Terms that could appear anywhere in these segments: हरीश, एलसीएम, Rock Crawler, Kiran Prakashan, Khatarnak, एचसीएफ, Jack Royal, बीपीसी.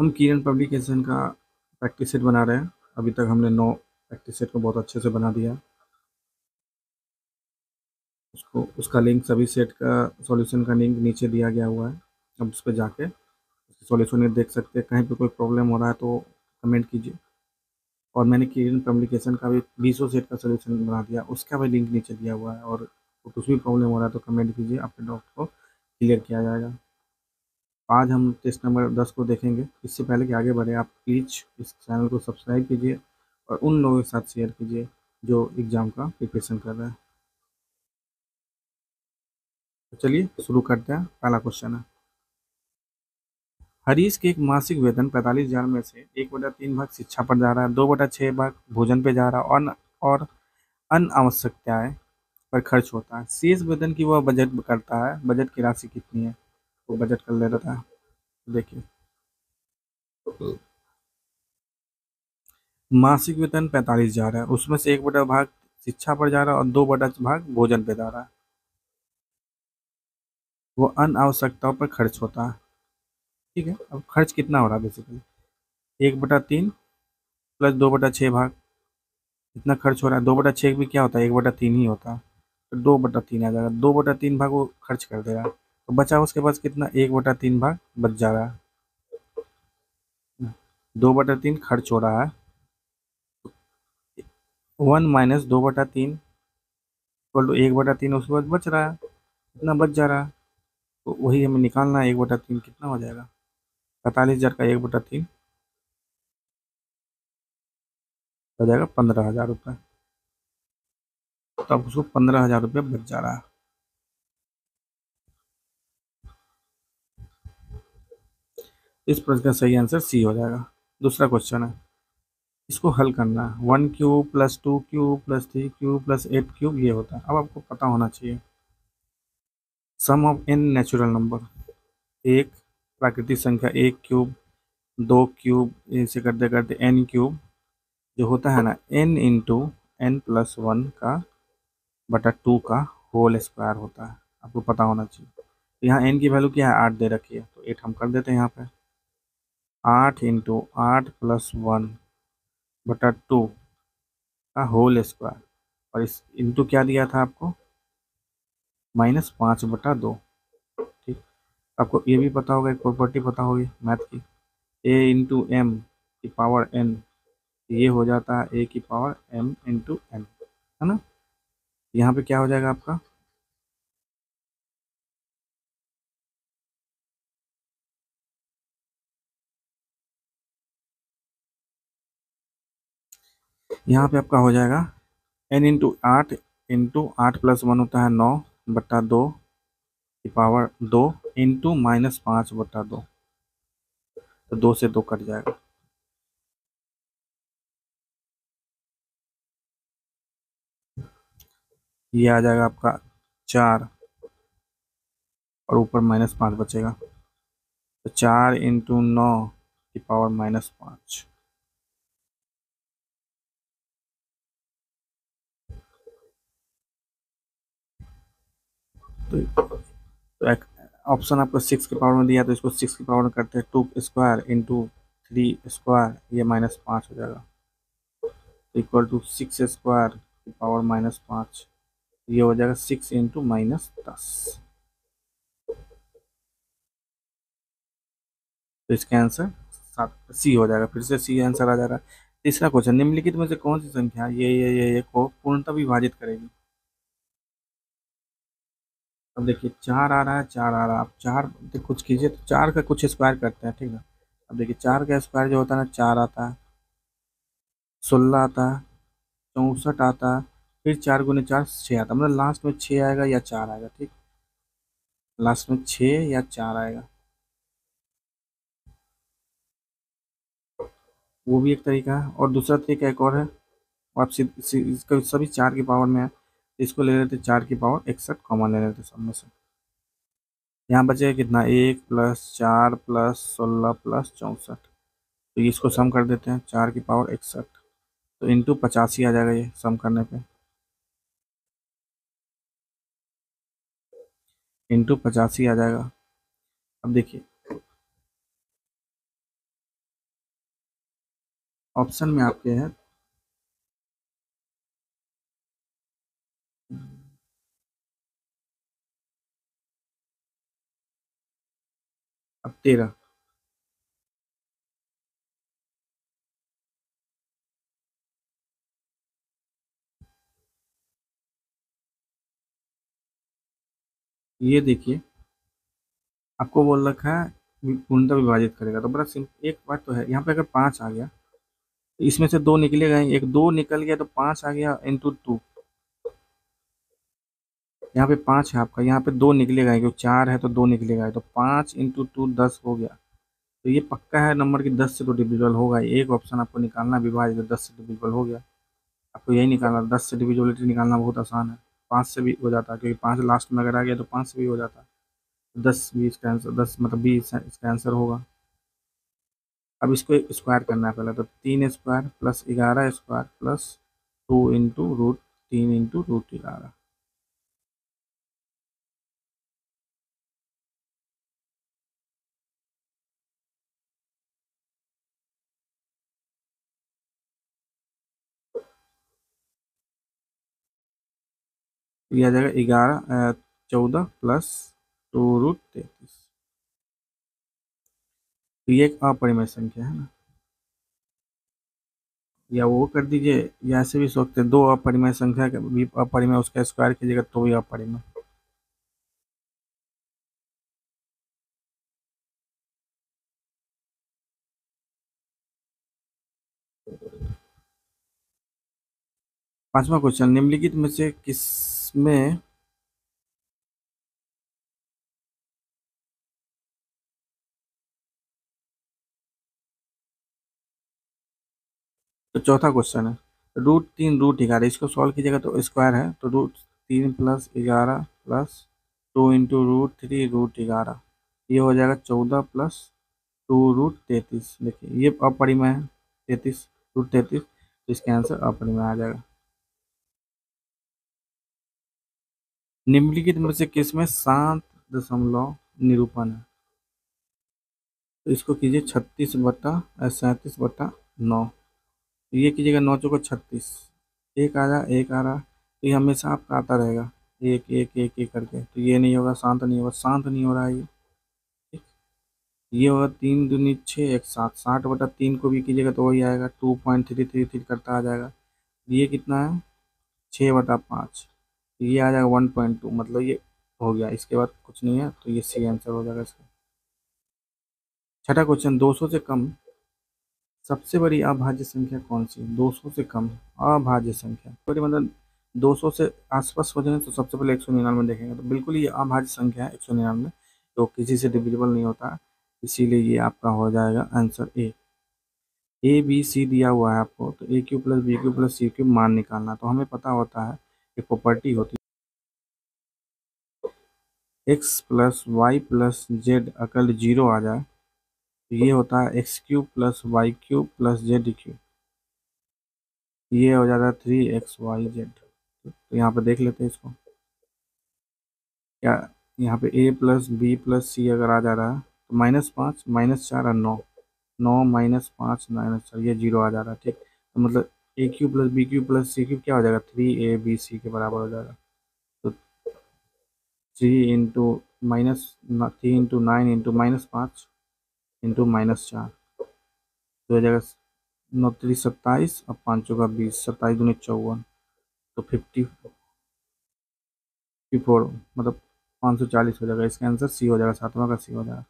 हम किरण पब्लिकेशन का practice set बना रहे हैं। अभी तक हमने 9 प्रैक्टिस सेट को बहुत अच्छे से बना दिया। उसका लिंक, सभी सेट का सॉल्यूशन का लिंक नीचे दिया गया हुआ है। अब उस पर जाके सॉल्यूशन देख सकते हैं। कहीं पे कोई प्रॉब्लम हो रहा है तो कमेंट कीजिए। और मैंने किरण पब्लिकेशन का भी 20 सेट का सॉल्यूशन बना दिया, उसका भी लिंक नीचे दिया हुआ है। और कुछ भी प्रॉब्लम हो रहा है तो कमेंट कीजिए, आपके डाउट को क्लियर किया जाएगा। आज हम टेस्ट नंबर 10 को देखेंगे। इससे पहले कि आगे बढ़े, आप प्लीज़ इस चैनल को सब्सक्राइब कीजिए और उन लोगों के साथ शेयर कीजिए जो एग्ज़ाम का प्रिपरेशन कर रहे हैं। तो चलिए शुरू करते हैं। पहला क्वेश्चन है, हरीश के एक मासिक वेतन 45,000 में से 1/3 भाग शिक्षा पर जा रहा है, 2/6 भाग भोजन पर जा रहा है और अन्य आवश्यकताएँ पर खर्च होता है। शेष वेतन की वह बजट करता है। बजट की राशि कितनी है, वो बजट कर ले रहा था। देखिए, मासिक वेतन 45,000 है, उसमें से 1/3 भाग शिक्षा पर जा रहा है और 2/6 भाग भोजन पे जा रहा है। वो अन्य आवश्यकताओं पर खर्च होता है। ठीक है, अब खर्च कितना हो रहा है? बेसिकली 1/3 प्लस 2/6 भाग इतना खर्च हो रहा है। 2/6 भी क्या होता है? 1/3 ही होता है, तो 2/3 आ जाएगा। 2/3 भाग वो खर्च कर दे रहा है, तो बचा उसके पास कितना? 1/3 भाग बच जा रहा है। 2/3 खर्च हो रहा है। 1 - 2/3 तो 1/3 उसके बाद बच रहा है। कितना बच जा रहा है? तो वही हमें निकालना है। 1/3 कितना हो जाएगा? 45,000 का 1/3 हो जाएगा 15,000 रुपये। तो अब उसको 15,000 रुपये बच जा रहा है। इस प्रश्न का सही आंसर सी हो जाएगा। दूसरा क्वेश्चन है, इसको हल करना है। 1³ + 2³ + 3³ + 8³ ये होता है। अब आपको पता होना चाहिए sum of n natural number. 1 प्राकृतिक संख्या, 1³ 2³ ऐसे करते करते n³ जो होता है ना, n × n+1 का बटा 2 का होल स्क्वायर होता है। आपको पता होना चाहिए। यहाँ n की वैल्यू क्या है? 8 दे रखी है, तो 8 हम कर देते हैं। यहाँ पे 8 × 8 + 1 बटा 2 का होल स्क्वायर। और इस इंटू क्या दिया था आपको? -5/2। ठीक, आपको ये भी पता होगा, एक प्रॉपर्टी पता होगी मैथ की, a × m की पावर n। ये हो जाता है a की पावर m × n, है ना। यहाँ पे क्या हो जाएगा आपका? यहाँ पे आपका हो जाएगा n × 8 × 8 + 1 होता है 9/2 की पावर 2 इंटू -5/2, तो 2 से 2 कट जाएगा। ये आ जाएगा आपका 4 और ऊपर -5 बचेगा, तो 4 × 9 की पावर -5। तो एक ऑप्शन आपको 6 की पावर में दिया, तो इसको 6 की पावर में करते हैं 2² × 3², ये -5 हो जाएगा, तो इक्वल टू 6² की पावर -5। ये हो जाएगा 6 × -10। तो इसका आंसर सी हो जाएगा। फिर से सी आंसर आ जा रहा है। तीसरा क्वेश्चन, निम्नलिखित में से कौन सी संख्या ये को पूर्णतः विभाजित करेगी? अब देखिए 4 आ रहा है, 4 आ रहा है। आप 4 से कुछ कीजिए, तो 4 का कुछ स्क्वायर करते हैं। ठीक है, अब देखिए 4 का स्क्वायर जो होता है ना, 4 आता है, 16 आता है, 64 आता है, फिर 4 × 4 6 आता है। मतलब लास्ट में 6 आएगा या 4 आएगा। ठीक, लास्ट में 6 या 4 आएगा। वो भी एक तरीका है। और दूसरा तरीका एक और है, आप इसका सभी 4 की पावर में है, इसको ले लेते 4 की पावर 61, कॉमन ले लेते सब में से। यहाँ बचेगा कितना? 1 + 4 + 16 + 64, तो इसको सम कर देते हैं 4 की पावर 61, तो इंटू 85 आ जाएगा। ये सम करने पे इंटू 85 आ जाएगा। अब देखिए ऑप्शन में आपके है अब 13। ये देखिए आपको बोल रखा है पूर्णतः विभाजित करेगा, तो बड़ा सिंपल एक बात तो है। यहाँ पे अगर 5 आ गया इसमें से 2 निकले गए, एक 2 निकल गया तो 5 आ गया इंटू 2। यहाँ पे 5 है आपका, यहाँ पे 2 निकले गए क्योंकि 4 है तो 2 निकले गए, तो 5 इंटू 2 10 हो गया। तो ये पक्का है नंबर की 10 से तो डिविजल होगा। एक ऑप्शन आपको निकालना विभाजित 10 से डिविजल हो गया, आपको यही निकालना। 10 से डिविजिबिलिटी निकालना बहुत आसान है, 5 से भी हो जाता है क्योंकि 5 लास्ट में अगर आ गया तो 5 से भी हो जाता है। 10 भी इसका आंसर, 10 मतलब 20 इसका आंसर होगा। अब इसको स्क्वायर करना है पहले, तो 3 square plus 11 square plus 2 into root 3 into root 11। यह आ जाएगा 11 14 प्लस 2 रूट 33। ये एक अपरिमेय संख्या है ना, या वो कर दीजिए या ऐसे भी सोचते हैं 2 अपरिमेय संख्या का भी अपरिमेय उसका स्क्वायर कीजिएगा तो भी अपरिमेय। पांचवा क्वेश्चन, निम्नलिखित में से किसमें तो चौथा क्वेश्चन है √3 √11, इसको सॉल्व कीजिएगा तो स्क्वायर है तो √3 plus 11 plus 2 into root 3 root 11, ये हो जाएगा 14 प्लस 2 रूट 33। देखिए ये अपरिमेय है 33 रूट 33, तो इसका आंसर अपरिमेय आ जाएगा। निम्नलिखित में से किसमें 7 दशमलव निरूपण है, तो इसको कीजिए 36 बटा 37 बटा 9। ये कीजिएगा 9 चौको 36, एक आ रहा, तो ये हमेशा आपका आता रहेगा एक करके। तो ये नहीं होगा, शांत नहीं हो रहा है ये ठीक। ये होगा 3 दूनी 6 1 7 60 बटा 3 को भी कीजिएगा तो वही आएगा 2.333 करता आ जाएगा। ये कितना है 6 बटा 5, ये आ जाएगा 1.2, मतलब ये हो गया। इसके बाद कुछ नहीं है तो ये सी आंसर हो जाएगा इसका। छठा क्वेश्चन, 200 से कम सबसे बड़ी अभाज्य संख्या कौन सी है? 200 से कम अभाज्य संख्या बड़ी मतलब 200 से आसपास हो जाए तो सबसे पहले 199 देखेंगे, तो बिल्कुल ये अभाज्य संख्या है 199, तो किसी से डिविजिबल नहीं होता, इसीलिए ये आपका हो जाएगा आंसर ए। बी सी दिया हुआ है आपको, तो a³ plus b³ plus c³ मान निकालना, तो हमें पता होता है कि प्रॉपर्टी होती है x plus y plus z equal 0 आ जाए, ये होता है x³ plus y³ plus z³, ये हो जाता है 3xyz। तो यहाँ पे देख लेते हैं इसको, क्या यहाँ पे a plus b plus c अगर आ जा रहा है तो -5 -4 और 9 9 -5 9 4, ये 0 आ जा रहा है ठीक। तो मतलब a³ plus b³ plus c³ क्या हो जाएगा 3abc के बराबर हो जाएगा। तो 3 इंटू -9 इंटू -5 इंटू -4, तो हो जाएगा 9 × 3 = 27 और 5 × 20, 27 दूनी 54, तो 54 मतलब 540 हो जाएगा। इसका आंसर सी हो जाएगा, सातवां का सी हो जाएगा।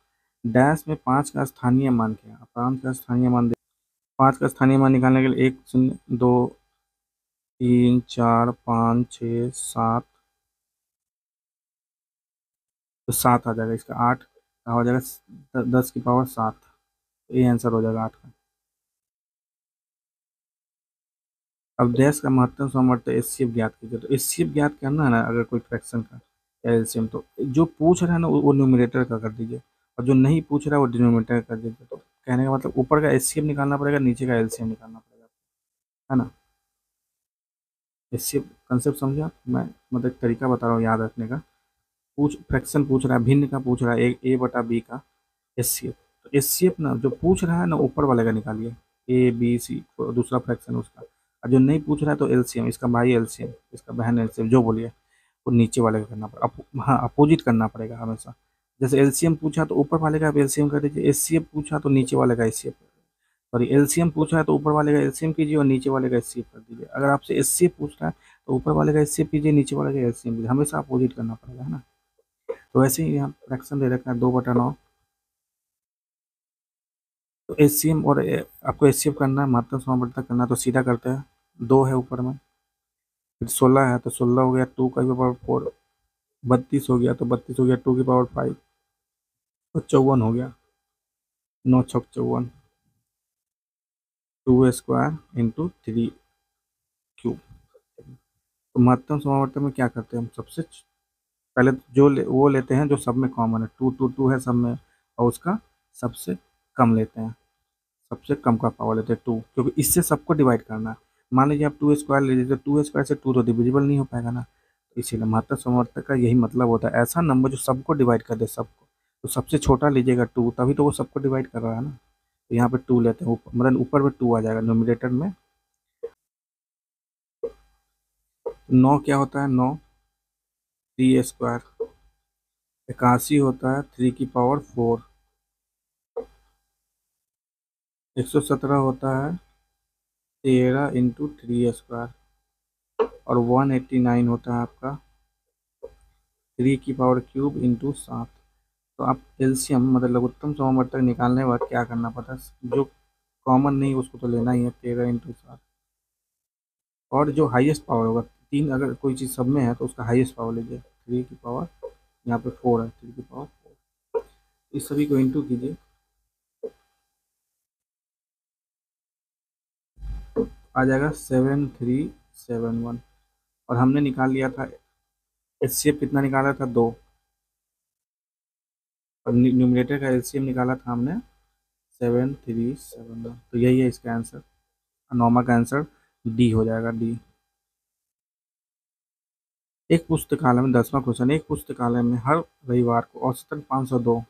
डैश में 5 का स्थानीय मान क्या है? 5 का स्थानीय मान निकालने के लिए 1 0 2 3 4 5 6 7, तो 7 आ जाएगा इसका। 8 हो जाएगा 10 की पावर 7, ये आंसर हो जाएगा 8 का। अब देश का महत्तम समवर्त एचसीएफ ज्ञात कीजिए, तो एचसीएफ ज्ञात करना है ना अगर कोई फ्रैक्शन का या एलसीएम, तो जो पूछ रहा है ना वो न्यूमरेटर का कर दीजिए और जो नहीं पूछ रहा है वो डिनोमिनेटर कर दीजिए। तो कहने का मतलब ऊपर का एचसीएफ निकालना पड़ेगा, नीचे का एलसीएम निकालना पड़ेगा, है ना। एचसीएफ कंसेप्ट समझा मैं, मतलब तरीका बता रहा हूँ याद रखने का। फ्रैक्शन पूछ रहा है, भिन्न का पूछ रहा है, a बटा b का एचसीएफ, तो एचसीएफ ना जो पूछ रहा है ना ऊपर वाले का निकालिए, ए बी सी दूसरा फ्रैक्शन उसका, और जो नहीं पूछ रहा है तो एलसीएम, इसका भाई एलसीएम, इसका बहन एलसीएम, जो बोलिए वो नीचे वाले का करना पड़ेगा। हाँ, अपोजिट करना पड़ेगा हमेशा। जैसे एलसीएम पूछा तो ऊपर वाले का आप एलसीएम कर दीजिए, एचसीएफ पूछा तो नीचे वाले का एचसीएफ, सॉरी एलसीएम पूछा है तो ऊपर वाले का एलसीएम कीजिए और नीचे वाले का एचसीएफ कर दीजिए। अगर आपसे एचसीएफ पूछ रहा है तो ऊपर वाले का एचसीएफ कीजिए, नीचे वाले का एलसीएम कीजिए, हमेशा अपोजिट करना पड़ेगा, है ना। तो वैसे ही यहाँ फ्रैक्शन दे रखना 2/9, तो एचसीएम और आपको एचसीएफ करना है, मात्रा समापन तक करना, तो सीधा करते हैं 2 है ऊपर में, फिर 16 है तो 16 हो गया 2 का पावर 4, 32 हो गया तो 32 हो गया 2 की पावर 5, और 54 हो गया 9 × 54, 2² × 3³ तो महत्तम समावर्तक में क्या करते हैं हम, सबसे पहले जो वो लेते हैं जो सब में कॉमन है, 2 2 2 है सब में, और उसका सबसे कम लेते हैं, सबसे कम का पावर लेते हैं 2, क्योंकि इससे सबको डिवाइड करना है। मान लीजिए आप 2² ले लीजिए, 2² से 2 तो डिविजिबल नहीं हो पाएगा ना, इसीलिए महत्तम समावर्तक का यही मतलब होता है, ऐसा नंबर जो सबको डिवाइड कर दे, सबको। तो सबसे छोटा लीजिएगा 2, तभी तो वो सबको डिवाइड कर रहा है ना, तो यहाँ पे 2 लेते हैं, मतलब ऊपर पे 2 आ जाएगा न्यूमरेटर में। 9 क्या होता है, 9 3² 81 होता है 3 की पावर 4, 117 होता है 13 × 3², और 189 होता है आपका 3 की पावर 3³ × 7। तो आप एलसीएम मतलब उत्तम समावर्तक निकालने के बाद क्या करना पड़ता है, जो कॉमन नहीं उसको तो लेना ही है 13 × 7, और जो हाईएस्ट पावर होगा 3, अगर कोई चीज़ सब में है तो उसका हाईएस्ट पावर लीजिए 3 की पावर, यहाँ पे 4 है 3 की पावर 4, इस सभी को इंटू कीजिए। आ जाएगा 7371, और हमने निकाल लिया था एचसीएफ कितना निकाला था 2, और न्यूमरेटर का एलसीएम निकाला था हमने 7371, तो यही है इसका आंसर। अनोमा का आंसर डी हो जाएगा, डी। एक पुस्तकालय में 10वां क्वेश्चन, एक पुस्तकालय में हर रविवार को औसतन 502,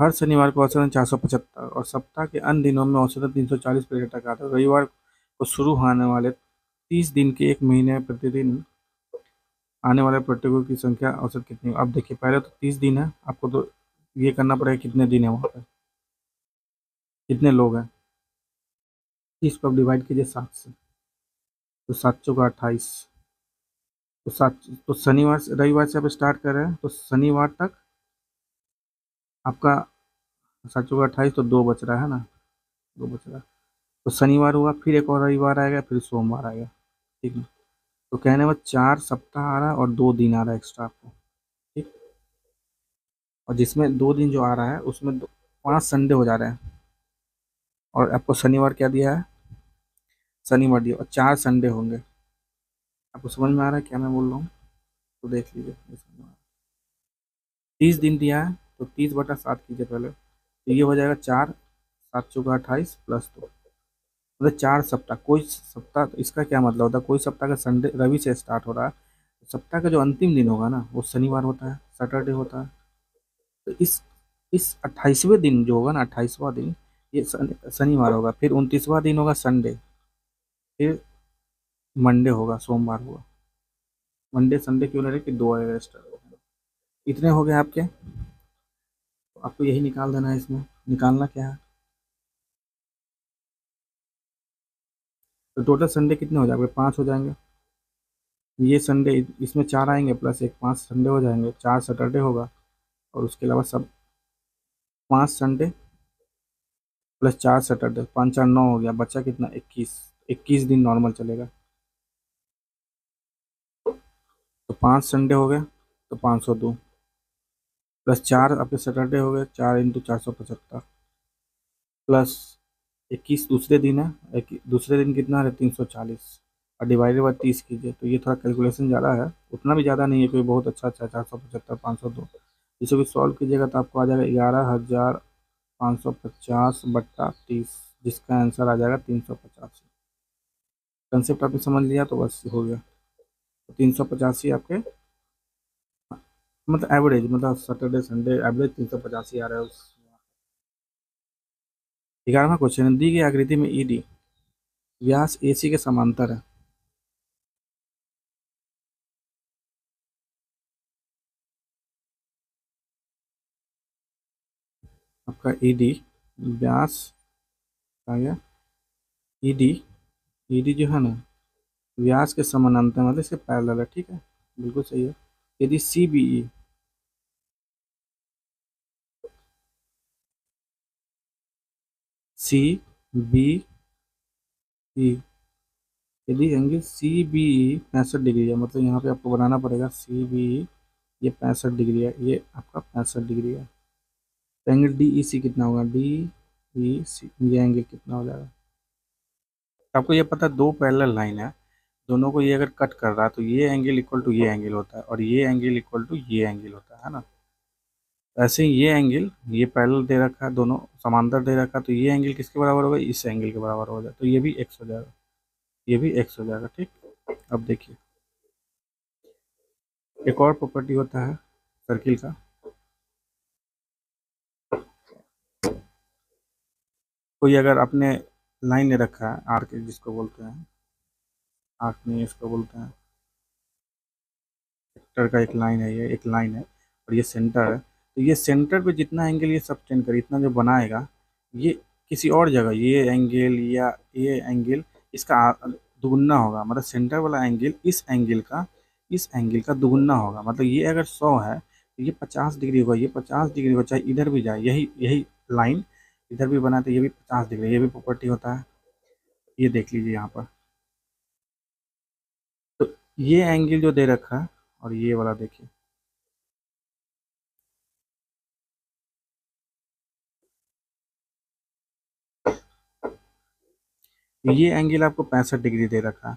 हर शनिवार को औसतन 475, और सप्ताह के अन्य दिनों में औसतन 340 पीरियड तक आता है। रविवार को शुरू होने वाले 30 दिन के एक महीने में प्रतिदिन आने वाले पर्यटकों की संख्या औसत कितनी है? अब देखिए पहले तो 30 दिन है, आपको तो ये करना पड़ेगा कितने दिन है वहाँ पर, कितने लोग हैं, 30 को आप डिवाइड कीजिए 7 से, तो 7 × 4 = 28, तो 7, तो शनिवार से रविवार से आप स्टार्ट कर रहे हैं तो शनिवार तक आपका 7 × 4 = 28, तो 2 बच रहा है ना, 2 बच रहा है, तो शनिवार हुआ, फिर एक और रविवार आएगा, फिर सोमवार आएगा, ठीक है। तो कहने में 4 सप्ताह आ रहा है और 2 दिन आ रहा है एक्स्ट्रा आपको, ठीक, और जिसमें 2 दिन जो आ रहा है उसमें 5 संडे हो जा रहे हैं, और आपको शनिवार क्या दिया है, शनिवार दिया, और 4 संडे होंगे। आपको समझ में आ रहा है क्या मैं बोल रहा हूँ, तो देख लीजिए। 30 दिन दिया है तो 30 बटा 7 कीजिए पहले, तो ये हो जाएगा 4 7 × 4 = 28 + 2, मतलब 4 सप्ताह। कोई सप्ताह तो इसका क्या मतलब होता है, कोई सप्ताह का संडे रवि से स्टार्ट हो रहा है, सप्ताह का जो अंतिम दिन होगा ना वो शनिवार होता है, सैटरडे होता है, तो इस 28वें दिन जो होगा ना, 28वां दिन ये शनिवार होगा, फिर 29वां दिन होगा संडे, फिर मंडे होगा, सोमवार होगा, मंडे संडे क्यों लगे कि 2 आएगा एक्स्ट्रा, इतने हो गए आपके, तो आपको यही निकाल देना है। इसमें निकालना क्या है, तो टोटल संडे कितने हो जाएंगे, 5 हो जाएंगे, ये संडे इसमें 4 आएंगे प्लस एक 5 संडे हो जाएंगे, 4 सैटरडे होगा, और उसके अलावा सब 5 संडे प्लस 4 सैटरडे, 5 × 4 = 9 हो गया, बच्चा कितना 21 दिन नॉर्मल चलेगा, तो 5 संडे हो गए तो 502 प्लस 4 आपके सैटरडे हो गए, 4 × 475 प्लस 21 दूसरे दिन है, दूसरे दिन कितना है 340, और डिवाइडेड बाय 30 कीजिए, तो ये थोड़ा कैलकुलेशन ज़्यादा है, उतना भी ज़्यादा नहीं है कोई बहुत अच्छा, 475 502, इसे भी सॉल्व कीजिएगा तो आपको आ जाएगा 11,550 बटा 30, जिसका आंसर आ जाएगा 385। कंसेप्ट आपने समझ लिया तो बस हो गया, 385 आपके मतलब एवरेज, मतलब सैटरडे संडे एवरेज 385 आ रहा है। 11वां क्वेश्चन, दी गई आकृति में ईडी व्यास AC के समांतर है। आपका ED व्यास आ गया, ED जो है ना व्यास के समानांतर मतलब इसके पैरेलल है, ठीक है, बिल्कुल सही है। यदि CBE यदि एंगल CBE 65 डिग्री है, मतलब यहाँ पे आपको बनाना पड़ेगा CBE ये 65 डिग्री है, ये आपका 65 डिग्री है। तो एंगल DEC कितना होगा, DEC ये एंगल कितना हो जाएगा। आपको ये पता है दो पैरेलल लाइन है, दोनों को ये अगर कट कर रहा है तो ये एंगल इक्वल टू ये एंगल होता है, और ये एंगल इक्वल टू ये एंगल होता है ना। ऐसे ही ये एंगल ये पैरेलल दे रखा है, दोनों समांतर दे रखा, तो ये एंगल किसके बराबर होगा, इस एंगल के बराबर हो जाए, तो ये भी x हो जाएगा, ये भी x हो जाएगा, ठीक। अब देखिए एक और प्रॉपर्टी होता है सर्किल का, कोई अगर अपने लाइन ने रखा है आर्क जिसको बोलते हैं, आर्क नहीं इसको बोलते हैं, सेक्टर का एक लाइन है, ये एक लाइन है और ये सेंटर है, तो ये सेंटर पे जितना एंगल ये सबटेंड करे, इतना जो बनाएगा ये किसी और जगह ये एंगल या ये एंगल इसका दुगुना होगा, मतलब सेंटर वाला एंगल इस एंगल का दुगुना होगा। मतलब ये अगर 100 है तो ये 50 डिग्री होगा, ये 50 डिग्री होगा, चाहे इधर भी जाए, यही लाइन इधर भी बना तो ये भी 50 डिग्री, ये भी प्रॉपर्टी होता है। ये देख लीजिए यहाँ पर, तो ये एंगल जो दे रखा है और ये वाला देखिए, ये एंगल आपको 65 डिग्री दे रखा है,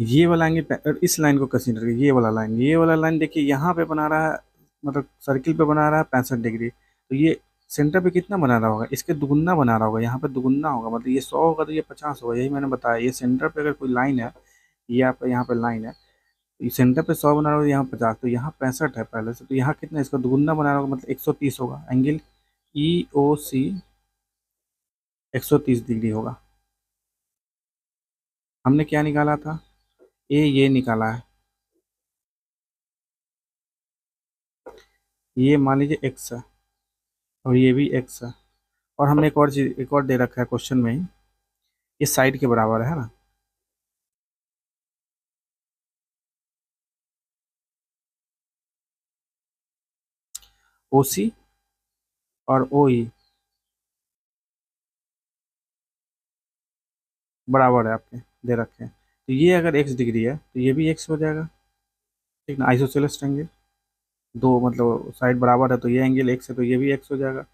ये वाला एंगल इस लाइन को कंसीडर करें, ये वाला लाइन देखिए यहाँ पे बना रहा है, मतलब सर्किल पे बना रहा है 65 डिग्री, तो ये सेंटर पे कितना बना रहा होगा, इसके दुगुना बना रहा होगा, यहाँ पे दुगुना होगा, मतलब ये 100 होगा तो ये 50 होगा। यही मैंने बताया, ये सेंटर पे अगर कोई लाइन है, ये आपका यहाँ पे लाइन है, सेंटर पे 100 बना रहा होगा, यहाँ 50, तो यहाँ 65 है पहले से, तो यहाँ कितना इसका दुगुना बना रहा होगा, मतलब 130 होगा। एंगल EOC 130 डिग्री होगा। हमने क्या निकाला था, ये निकाला है, ये मान लीजिए x है और ये भी x है, और हमने एक और चीज एक और दे रखा है क्वेश्चन में, ये साइड के बराबर है ना, OC और OE बराबर है आपके दे रखे हैं, तो ये अगर x डिग्री है तो ये भी x हो जाएगा, ठीक ना। आइसोसेलेस एंगल दो मतलब साइड बराबर है, तो ये एंगल x है तो ये भी x हो जाएगा।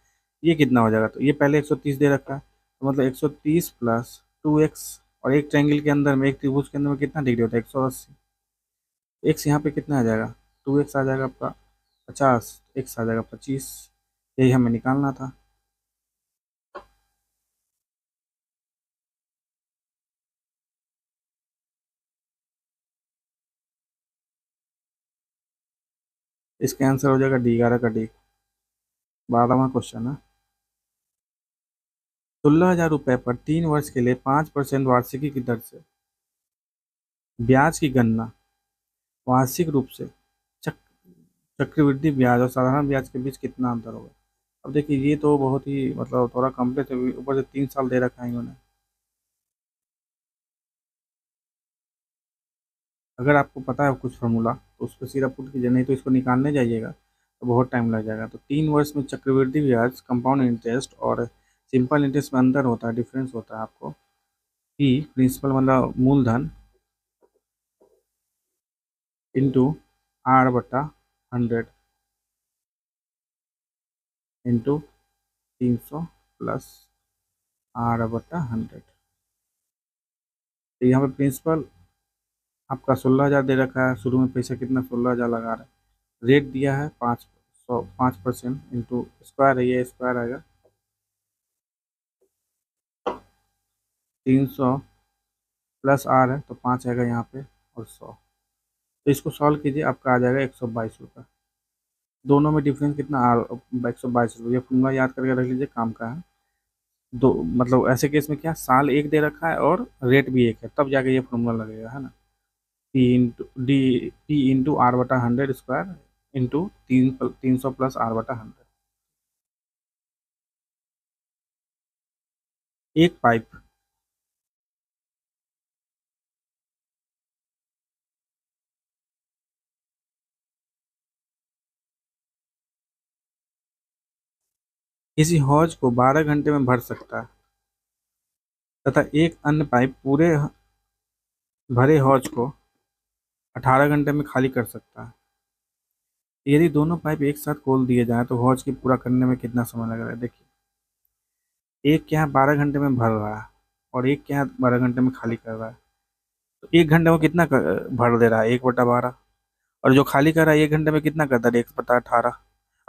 ये कितना हो जाएगा, तो ये पहले 130 दे रखा है, तो मतलब 130 + 2x, और एक ट्रायंगल के अंदर में, एक त्रिभुज के अंदर में कितना डिग्री होता है, 180। x यहाँ पे कितना आ जाएगा, 2x आ जाएगा आपका 50, x आ जाएगा 25, यही हमें निकालना था। इसका आंसर हो जाएगा D, 11 का D। 12वां क्वेश्चन है, 16,000 रुपये पर 3 वर्ष के लिए 5% वार्षिकी की दर से ब्याज की गणना, वार्षिक रूप से चक्रवृद्धि ब्याज और साधारण ब्याज के बीच कितना अंतर होगा। अब देखिए ये तो बहुत ही मतलब थोड़ा कॉम्प्लेक्स है, ऊपर से 3 साल दे रखा है इन्होंने। अगर आपको पता है कुछ फार्मूला तो उस पर सीधा पुट कीजिए, नहीं तो इसको निकालने जाइएगा तो बहुत टाइम लग जाएगा। तो 3 वर्ष में चक्रवृद्धि ब्याज, कंपाउंड इंटरेस्ट और सिंपल इंटरेस्ट में अंतर होता है, डिफरेंस होता है आपको कि प्रिंसिपल मतलब मूलधन into R/100 into 300 plus R/100। तो यहाँ पे प्रिंसिपल आपका 16,000 दे रखा है, शुरू में पैसा कितना 16,000 लगा रहा है, रेट दिया है 5% इंटू स्क्वायर है, ये स्क्वायर आएगा 300 प्लस R है तो 5 आएगा यहाँ पे, और 100। तो इसको सॉल्व कीजिए, आपका आ जाएगा 122 रुपये। दोनों में डिफरेंस कितना आ रहा है? 122 रुपये। ये फॉर्मूला याद करके रख लीजिए, काम का है। दो मतलब ऐसे केस में क्या, साल एक दे रखा है और रेट भी एक है, तब जाके ये फॉर्मूला लगेगा, है ना। P इंटू आर बटा 100 स्क्वायर इंटू 300 प्लस आर बटा 100। एक पाइप, किसी हौज को 12 घंटे में भर सकता है, तथा एक अन्य पाइप पूरे भरे हौज को 18 घंटे में खाली कर सकता है। यदि दोनों पाइप एक साथ खोल दिए जाएं तो हौज की पूरा करने में कितना समय लग रहा है? देखिए, एक क्या है 12 घंटे में भर रहा है और एक क्या है 12 घंटे में खाली कर रहा है। तो एक घंटे में कितना भर दे रहा है? 1/12। और जो खाली कर रहा है एक घंटे में कितना करता है? 1/18।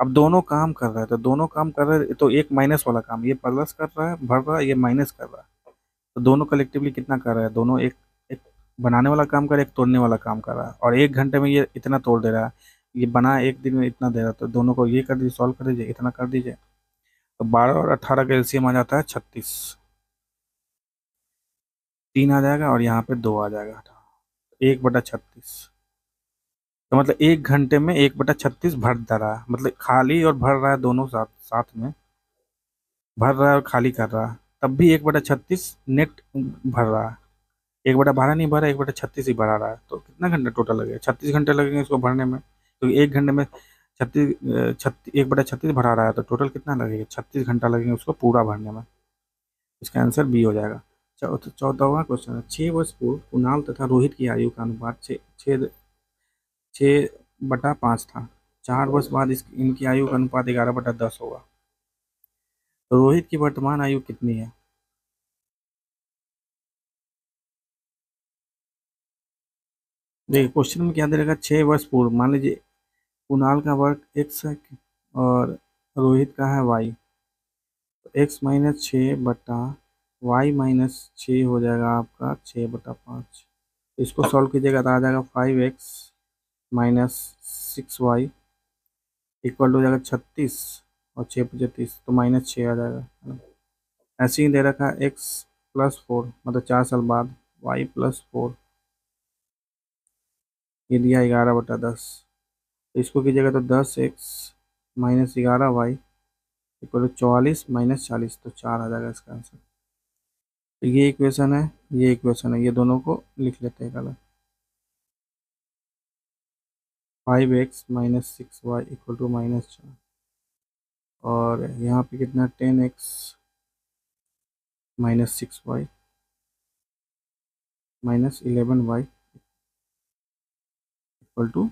अब दोनों काम कर रहा है, तो दोनों काम कर रहे हैं, तो एक माइनस वाला काम, ये प्लस कर रहा है भर रहा है, ये माइनस कर रहा है, तो दोनों कलेक्टिवली कितना कर रहा है? दोनों एक बनाने वाला काम कर रहा है, एक तोड़ने वाला काम कर रहा है। और एक घंटे में ये इतना तोड़ दे रहा है, ये बना एक दिन में इतना दे रहा है, तो दोनों को ये कर दीजिए, सॉल्व कर दीजिए, इतना कर दीजिए। तो 12 और 18 का एलसीएम आ जाता है 36, 3 आ जाएगा और यहाँ पर 2 आ जाएगा, 1/36। तो मतलब एक घंटे में 1/36 भर दे रहा है, मतलब खाली और भर रहा है दोनों साथ में भर रहा है और खाली कर रहा है, तब भी 1/36 नेट भर रहा है। 1/12 नहीं भरा, 1/36 ही भरा रहा है। तो कितना घंटा टोटल लगेगा? 36 घंटे लगेंगे इसको भरने में, क्योंकि तो एक घंटे में 1/36 भरा रहा है, तो टोटल कितना लगेगा? 36 घंटा लगेंगे उसको पूरा भरने में। इसका आंसर B हो जाएगा। 14वां क्वेश्चन है, 6 वर्ष पूर्व कुणाल तथा रोहित की आयु का अनुपात 6:5 था। 4 वर्ष बाद इनकी आयु का अनुपात 11/10 होगा। रोहित की वर्तमान आयु कितनी है? देखिए क्वेश्चन में क्या दे रखा है, 6 वर्ष पूर्व। मान लीजिए कुणाल का वर्क x है और रोहित का है y, तो x - 6 बटा y - 6 हो जाएगा आपका 6/5। इसको सॉल्व कीजिएगा तो आ जाएगा 5x - 6y इक्वल हो जाएगा 36 और 6 × 35, तो -6 आ जाएगा। ऐसे ही दे रखा है x + 4, मतलब 4 साल बाद y + 4, ये दिया 11/10। इसको कीजिएगा तो 10x - 11y इक्वल 44 - 40, तो 4 आ जाएगा इसका आंसर। तो ये इक्वेशन है, ये इक्वेशन है, ये दोनों को लिख लेते हैं गलत। 5x - 6y इक्वल टू -4, और यहाँ पे कितना, 10x - 6y -11y equal to,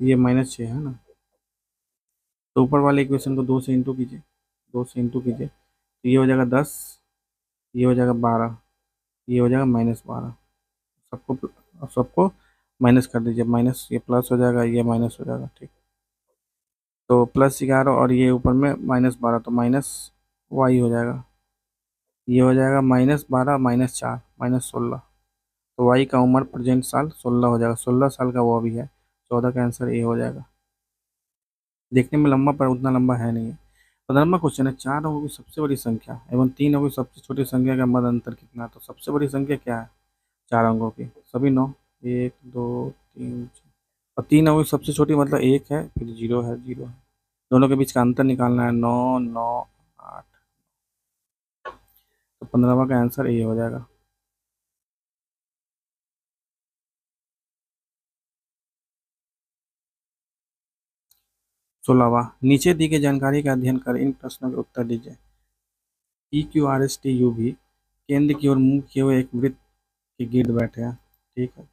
ये -6 है ना। तो ऊपर वाले इक्वेशन को 2 से इंटू कीजिए, 2 से इंटू कीजिए, तो ये हो जाएगा 10, ये हो जाएगा 12, ये हो जाएगा -12। सबको माइनस कर दीजिए, माइनस, ये प्लस हो जाएगा, ये माइनस हो जाएगा, ठीक। तो +11 और ये ऊपर में -12, तो -y हो जाएगा। ये हो जाएगा -12 -4 -16, तो y का उम्र प्रेजेंट साल 16 हो जाएगा, 16 साल का वो अभी है। 14 का आंसर ए हो जाएगा। देखने में लंबा पर उतना लंबा है नहीं है। 15वां क्वेश्चन है, 4 अंकों की सबसे बड़ी संख्या एवं 3 अंकों की सबसे छोटी संख्या का मध्य अंतर कितना है? तो सबसे बड़ी संख्या क्या है 4 अंकों की? सभी 9, 1, 2, 3, 4, और 3 अंकों की सबसे छोटी मतलब 1 है, फिर 0 है, 0 है, दोनों के बीच का अंतर निकालना है, 9, 9, 8। तो 15वां का आंसर ए हो जाएगा। सोलहवां, नीचे दी गई जानकारी का अध्ययन कर इन प्रश्नों के उत्तर दीजिए। PQRSTU भी केंद्र की ओर मुंह किए हुए एक वृत्त के गिर्द बैठे हैं, ठीक है।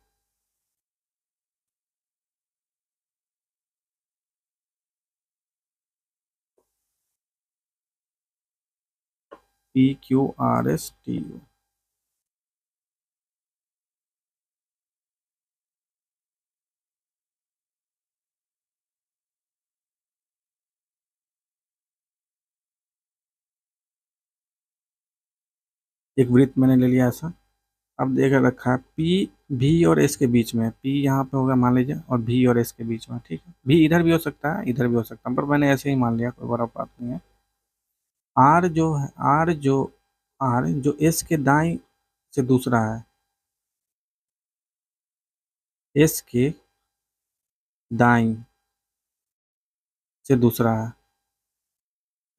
PQRSTU एक वृत्त मैंने ले लिया ऐसा, अब देख रखा है पी भी और एस के बीच में, पी यहाँ पे होगा मान लीजिए और भी और एस के बीच में, ठीक है। भी इधर भी हो सकता है इधर भी हो सकता है, पर मैंने ऐसे ही मान लिया, कोई बड़ा बात नहीं है। आर जो है, आर जो एस के दाएं से दूसरा है, एस के दाएं से दूसरा है।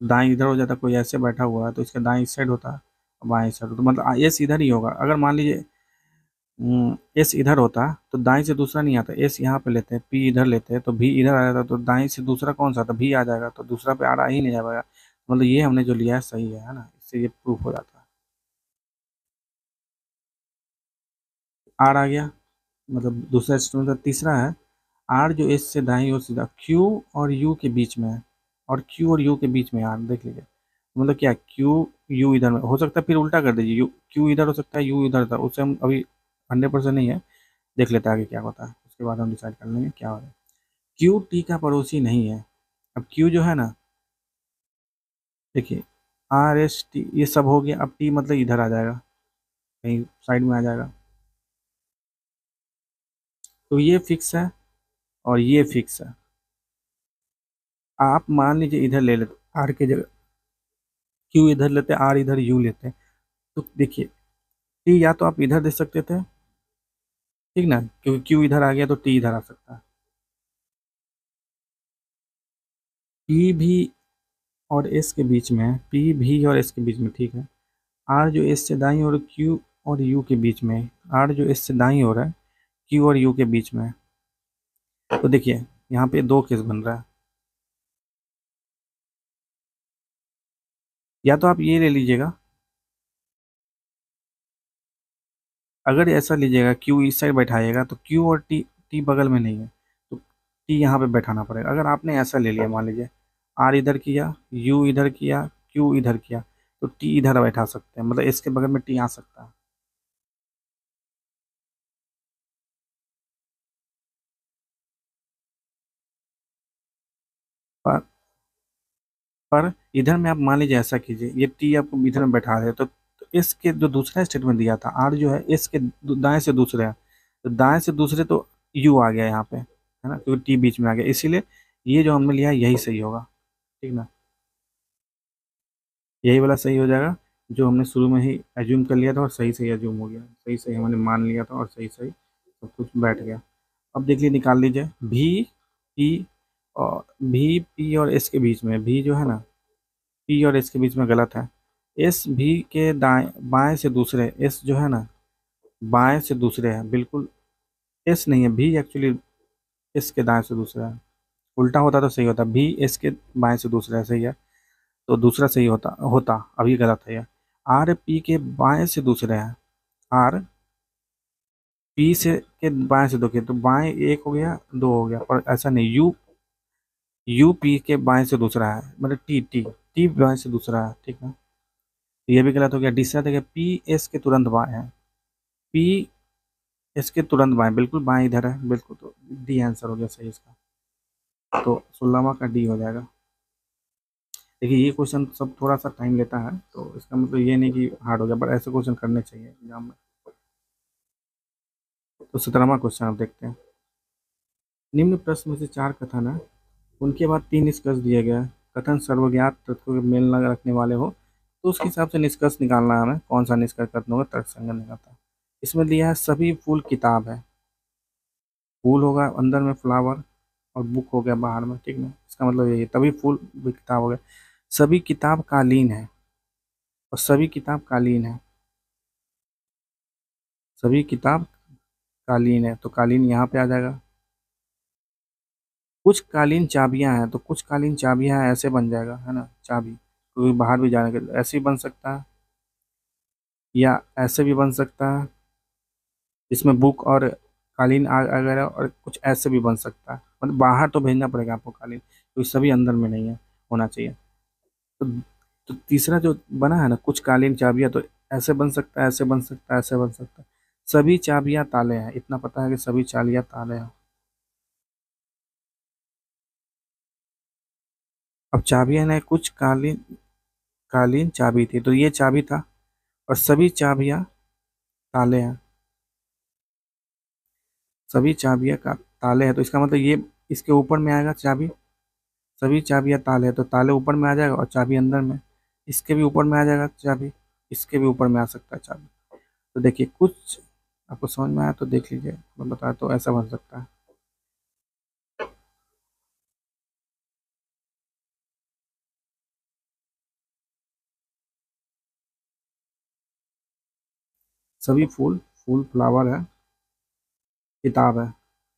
दाएं इधर हो जाता, कोई ऐसे बैठा हुआ है तो इसका दाएं इस साइड होता है, बाएं साइड, तो मतलब एस इधर ही होगा। अगर मान लीजिए एस इधर होता तो दाएं से दूसरा नहीं आता, एस यहाँ पे लेते हैं, पी इधर लेते हैं तो भी इधर आ जाता, तो दाएं से दूसरा कौन सा आता, भी आ जाएगा, तो दूसरा पे आर आ ही नहीं जाएगा। मतलब ये हमने जो लिया है सही है ना, इससे ये प्रूफ हो जाता है। आर आ गया, मतलब दूसरा स्टूडेंट। तीसरा है आर जो एस से दाएं और सीधा क्यू और यू के बीच में है, और क्यू और यू के बीच में आर, देख लीजिए मतलब क्या, क्यू यू इधर में हो सकता है, फिर उल्टा कर दीजिए, यू क्यू इधर हो सकता है यू इधर था, उससे हम अभी 100% नहीं है, देख लेते हैं आगे क्या होता है, उसके बाद हम डिसाइड कर लेंगे क्या हो रहा है। क्यू टी का पड़ोसी नहीं है। अब क्यू जो है ना, देखिए आर एस टी ये सब हो गया, अब टी मतलब इधर आ जाएगा, कहीं साइड में आ जाएगा, तो ये फिक्स है और ये फिक्स है। आप मान लीजिए इधर ले लेते आर के जगह क्यू इधर लेते, आर इधर यू लेते, तो देखिए टी या तो आप इधर दे सकते थे, ठीक ना, क्योंकि क्यू इधर आ गया तो टी इधर आ सकता है। पी भी और एस के बीच में, पी भी और एस के बीच में, ठीक है। आर जो एस से दाईं ओर, क्यू और यू के बीच में, आर जो एस से दाईं ओर है, क्यू और यू के बीच में, तो देखिए यहाँ पे दो केस बन रहा है। या तो आप ये ले लीजिएगा, अगर ऐसा लीजिएगा क्यू इस साइड बैठाइएगा तो क्यू और टी, टी बगल में नहीं है तो टी यहाँ पे बैठाना पड़ेगा। अगर आपने ऐसा ले लिया, मान लीजिए आर इधर किया, यू इधर किया, क्यू इधर किया, तो टी इधर बैठा सकते हैं, मतलब इसके बगल में टी आ सकता है। पर इधर में आप मान लीजिए ऐसा कीजिए, ये टी आपको इधर में बैठा दे, तो एस के जो दूसरा स्टेटमेंट दिया था, आर जो है एस के दाएं से दूसरे है, तो दाएं से दूसरे तो यू आ गया यहाँ पे, है ना, क्योंकि टी बीच में आ गया, इसीलिए ये जो हमने लिया यही सही होगा, ठीक ना, यही वाला सही हो जाएगा जो हमने शुरू में ही एज्यूम कर लिया था, और सही सही एज्यूम हो गया, सही सही हमने मान लिया था और सही सही सब कुछ बैठ गया। अब देखिए निकाल लीजिए, भी पी और एस के बीच में, भी जो है ना पी और एस के बीच में गलत है, एस भी के दाएं बाएं से दूसरे, एस जो है ना बाएं से दूसरे है, बिल्कुल एस नहीं है, भी एक्चुअली एस के दाएं से दूसरा है, उल्टा होता तो सही होता, भी एस के बाएं से दूसरा है, सही है तो दूसरा सही होता, अभी गलत है ये। आर पी के बाएं से दूसरे है, आर पी से के बाएं से दो के, तो बाएं एक हो गया दो हो गया, और ऐसा नहीं, यू पी के बाएं से दूसरा है, मतलब टी बाएं से दूसरा है, ठीक ना, ये भी गलत हो गया। तीसरा देखिए पी एस के तुरंत बाएं है, पी एस के तुरंत बाएं, बिल्कुल बाएं इधर है, बिल्कुल, तो डी आंसर हो गया सही इसका, तो 16वां का डी हो जाएगा। देखिए ये क्वेश्चन सब थोड़ा सा टाइम लेता है, तो इसका मतलब ये नहीं कि हार्ड हो गया, पर ऐसे क्वेश्चन करने चाहिए एग्जाम में। तो 17वां क्वेश्चन आप देखते हैं, निम्न प्रश्न में से 4 कथन है, उनके बाद 3 निष्कर्ष दिए गए, कथन सर्वज्ञात तत्वों के मेल न रखने वाले हो तो उसके हिसाब से निष्कर्ष निकालना है हमें, कौन सा निष्कर्ष कथन होगा, तर्कसंगत निकलता है। इसमें दिया है सभी फूल किताब है, फूल होगा अंदर में फ्लावर और बुक हो गया बाहर में, ठीक ना, इसका मतलब यही है, तभी फूल भी किताब हो गया। सभी किताब कालीन है, और सभी किताब कालीन है, सभी किताब कालीन है, तो कालीन यहाँ पे आ जाएगा। कुछ कालीन चाबियां हैं, तो कुछ कालीन चाबियां हैं ऐसे बन जाएगा, है ना, चाबी, क्योंकि बाहर भी जाने के ऐसे भी बन सकता है, या ऐसे भी बन सकता है, इसमें बुक और कालीन वगैरह, और कुछ ऐसे भी बन सकता है, मतलब बाहर तो भेजना पड़ेगा आपको कालीन, तो सभी अंदर में नहीं है, होना चाहिए। तो तीसरा जो बना है ना, कुछ कालीन चाबियाँ, तो ऐसे बन सकता है, ऐसे बन सकता है, ऐसे बन सकता है। सभी चाबियाँ ताले हैं, इतना पता है कि सभी चाबियाँ ताले हैं। अब चाबियाँ ने कुछ कालीन चाबी थी, तो ये चाबी था, और सभी चाबियाँ ताले हैं, सभी चाबियाँ का ताले हैं। तो इसका मतलब ये इसके ऊपर में आएगा चाबी, सभी चाबियाँ ताले हैं, तो ताले ऊपर में आ जाएगा और चाबी अंदर में। इसके भी ऊपर में आ जाएगा चाबी, इसके भी ऊपर में आ सकता है चाबी। तो देखिए कुछ आपको समझ में आया तो देख लीजिए, मैं बताया तो ऐसा बन सकता है। सभी फूल फ्लावर है, किताब है,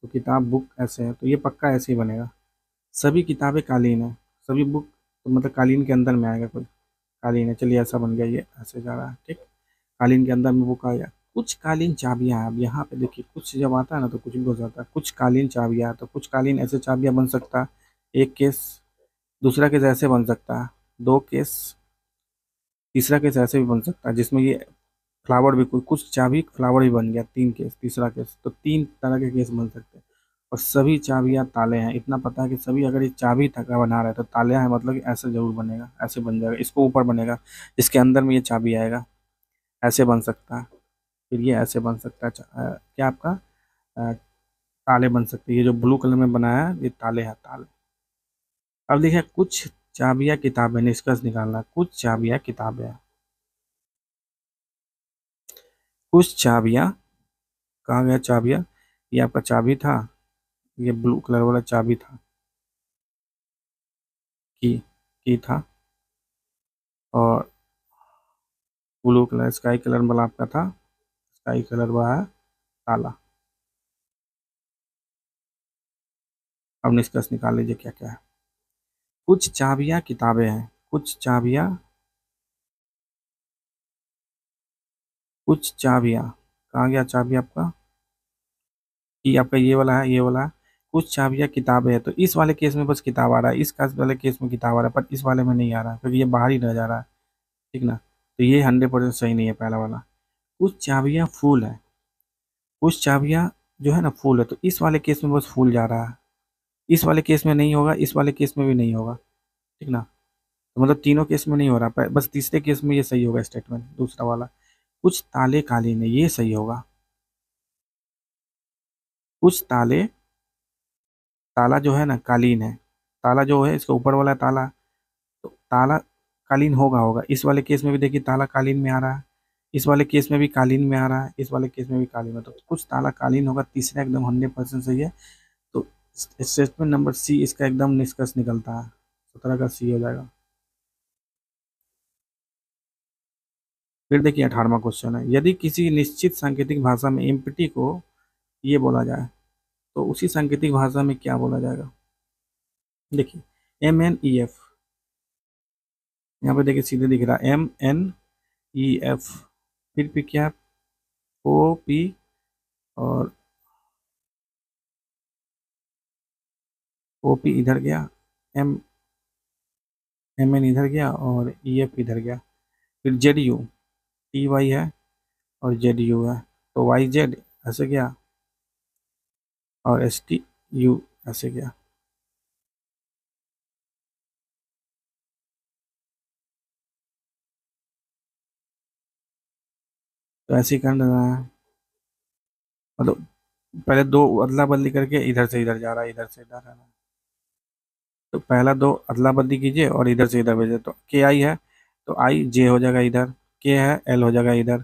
तो किताब बुक ऐसे है, तो ये पक्का ऐसे ही बनेगा। सभी किताबें कालीन है, सभी बुक तो मतलब कालीन के अंदर में आएगा, कोई कालीन है। चलिए ऐसा बन गया, ये ऐसे जा रहा है, ठीक, कालीन के अंदर में बुक आ गया। कुछ कालीन चाबियाँ हैं, अब यहाँ पे देखिए कुछ जब आता है ना तो कुछ भी हो जाता है। कुछ कालीन चाबियाँ, तो कुछ कालीन ऐसे चाबियाँ बन सकता है। एक केस, दूसरा केस ऐसे बन सकता है, दो केस, तीसरा केस ऐसे भी बन सकता है, जिसमें ये फ्लावर भी, कुछ चाबी फ्लावर भी बन गया, तीन केस, तीसरा केस, तो तीन तरह के केस बन सकते हैं। और सभी चाबियाँ ताले हैं, इतना पता है कि सभी, अगर ये चाबी थका बना रहा है तो ताले हैं, मतलब कि ऐसे जरूर बनेगा, ऐसे बन जाएगा, इसको ऊपर बनेगा, इसके अंदर में ये चाबी आएगा, ऐसे बन सकता है। फिर ये ऐसे बन सकता है, क्या आपका ताले बन सकते हैं। ये जो ब्लू कलर में बनाया है ये ताले हैं, ताले। अब देखिए कुछ चाबियाँ किताबें, निष्कर्ष निकालना, कुछ चाबियाँ किताबें हैं, कुछ चाबियाँ, कहाँ गया चाबियाँ, ये आपका चाबी था, ये ब्लू कलर वाला चाबी था, की था, और ब्लू कलर स्काई कलर वाला आपका था, स्काई कलर वाला ताला। अब निष्कर्ष निकाल लीजिए क्या क्या है। कुछ चाबियाँ किताबें हैं, कुछ चाबियाँ, कहाँ गया चाबी आपका, कि आपका ये वाला है, ये वाला है। कुछ चाबियाँ किताबें हैं, तो इस वाले केस में बस किताब आ रहा है, इस वाले केस में किताब आ रहा है, पर इस वाले में नहीं आ रहा है, क्योंकि ये बाहर ही रह जा रहा है, ठीक ना। तो ये 100% सही नहीं है पहला वाला। कुछ चाबियाँ फूल है, कुछ चाबियाँ जो है ना फूल है, तो इस वाले केस में बस फूल जा रहा है, इस वाले केस में नहीं होगा, इस वाले केस में भी नहीं होगा, ठीक ना। तो मतलब तीनों केस में नहीं हो रहा, बस तीसरे केस में ये सही होगा स्टेटमेंट, दूसरा वाला। कुछ ताले कालीन है, ये सही होगा, कुछ ताले, ताला जो है ना कालीन है, ताला जो है इसका ऊपर वाला ताला, तो ताला कालीन होगा। इस वाले केस में भी देखिए ताला कालीन में आ रहा है, इस वाले केस में भी कालीन में आ रहा है, इस वाले केस में भी कालीन में, तो कुछ ताला कालीन होगा, तीसरा एकदम 100% सही है। तो स्टेटमेंट नंबर सी इसका एकदम निष्कर्ष निकलता है, 17 का सी हो जाएगा। फिर देखिए 18वां क्वेश्चन है, यदि किसी निश्चित सांकेतिक भाषा में एम्पटी को ये बोला जाए तो उसी सांकेतिक भाषा में क्या बोला जाएगा। देखिए MNEF, यहाँ पे देखिए सीधे दिख रहा है MNEF, फिर क्या है OP और OP इधर गया, MN इधर गया और EF इधर गया। फिर JDU, TY है और ZU है, तो YZ ऐसे गया और STU ऐसे गया। तो ऐसे कर रहा है, मतलब पहले दो अदला बदली करके इधर से इधर जा रहा है, इधर से इधर आ रहा है। तो पहला दो अदला बदली कीजिए और इधर से इधर भेजिए। तो KI है तो IJ हो जाएगा इधर, K है L हो जाएगा इधर,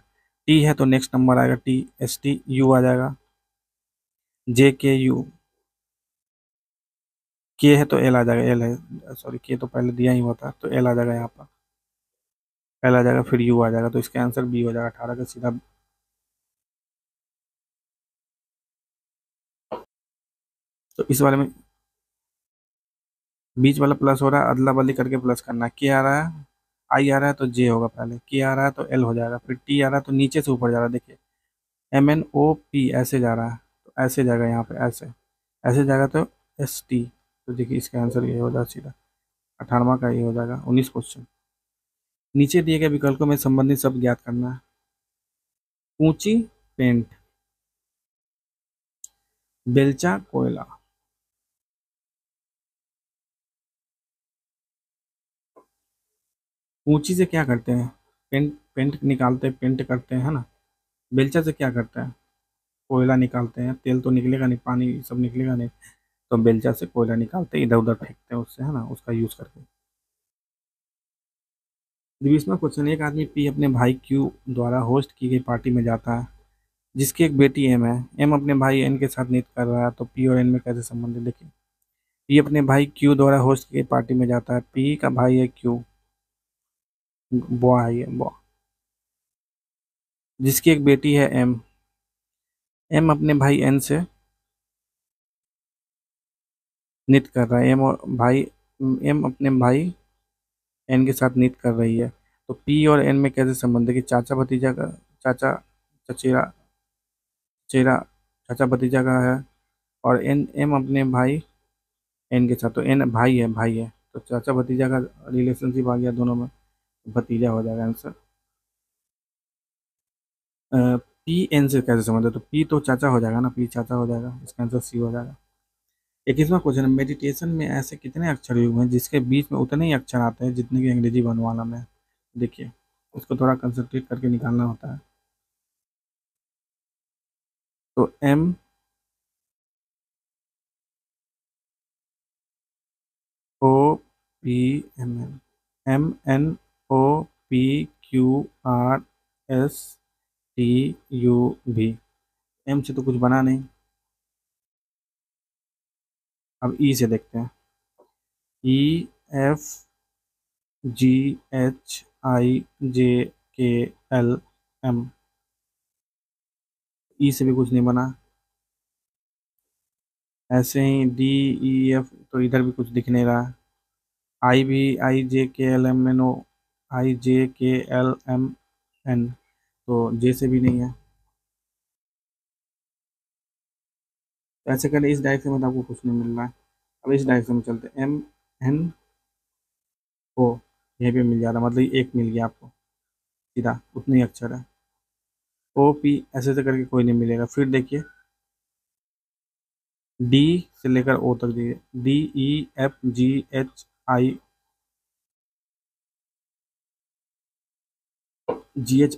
T है तो नेक्स्ट नंबर आएगा TSTU आ जाएगा, JKU, K है तो L आ जाएगा, L है, सॉरी K तो पहले दिया ही हुआ था, तो L आ जाएगा, यहाँ पर L आ जाएगा, फिर U आ जाएगा, तो इसका आंसर B हो जाएगा, 18 का सीधा। तो इस वाले में बीच वाला प्लस हो रहा है, अदला बदली करके प्लस करना। K आ रहा है, I आ रहा है तो J होगा पहले, K आ रहा है तो L हो जाएगा, फिर T आ रहा है तो नीचे से ऊपर जा रहा है, देखिए MNOP ऐसे जा रहा है, तो ऐसे जाएगा, यहाँ पे ऐसे ऐसे जाएगा तो ST, तो देखिए इसका आंसर ये हो जाएगा सीधा, 18वां का ये हो जाएगा। 19 क्वेश्चन, नीचे दिए गए विकल्पों में संबंधित शब्द ज्ञात करना है। ऊंची पेंट, बेलचा कोयला, ऊंची से क्या करते हैं, पेंट निकालते हैं, पेंट करते हैं, है ना। बेलचा से क्या करता है, कोयला निकालते हैं, तेल तो निकलेगा नहीं, पानी सब निकलेगा नहीं, तो बेलचा से कोयला निकालते हैं, इधर उधर फेंकते हैं उससे, है ना, उसका यूज़ करके। 20वां क्वेश्चन, एक आदमी पी अपने भाई क्यू द्वारा होस्ट की गई पार्टी में जाता है जिसकी एक बेटी एम है। एम अपने भाई एन के साथ नृत्य कर रहा है, तो पी और एन में कैसे संबंध है। देखिए, पी अपने भाई क्यू द्वारा होस्ट की गई पार्टी में जाता है, पी का भाई है क्यू, बुआ है ये, बुआ, जिसकी एक बेटी है एम। एम अपने भाई एन से नृत्य कर रहा है, एम अपने भाई एन के साथ नृत्य कर रही है, तो पी और एन में कैसे संबंध है कि चाचा भतीजा का, चाचा चचेरा, चचेरा चाचा भतीजा का है, और एन एम अपने भाई एन के साथ, तो एन भाई है, भाई है, तो चाचा भतीजा का रिलेशनशिप आ गया दोनों में, भतीजा हो जाएगा आंसर। पी एन से कैसे संबंध है, तो पी तो चाचा हो जाएगा ना, पी चाचा हो जाएगा, इसका आंसर सी हो जाएगा। 21वां क्वेश्चन, मेडिटेशन में ऐसे कितने अक्षर युग्म हैं जिसके बीच में उतने ही अक्षर आते हैं जितने की अंग्रेजी बनवाना में। देखिए, उसको थोड़ा कंसंट्रेट करके निकालना होता है। तो M O P M N, M N O P Q R S T U भी, एम से तो कुछ बना नहीं। अब ई से देखते हैं, ई F G H I J K L M, ई से भी कुछ नहीं बना। ऐसे ही डी ई एफ, तो इधर भी कुछ दिख नहीं रहा। आई भी I J K L M N O, I J K L M N, तो जे से भी नहीं है। ऐसे करके इस डायरेक्शन में तो आपको कुछ नहीं मिल रहा है। अब इस डायरेक्शन में चलते हैं, एम एन ओ, यहीं पे मिल जा रहा, मतलब एक मिल गया आपको सीधा, उतने ही अक्षर है। ओ पी ऐसे से करके कोई नहीं मिलेगा। फिर देखिए, डी से लेकर ओ तक देखिए, D E F G H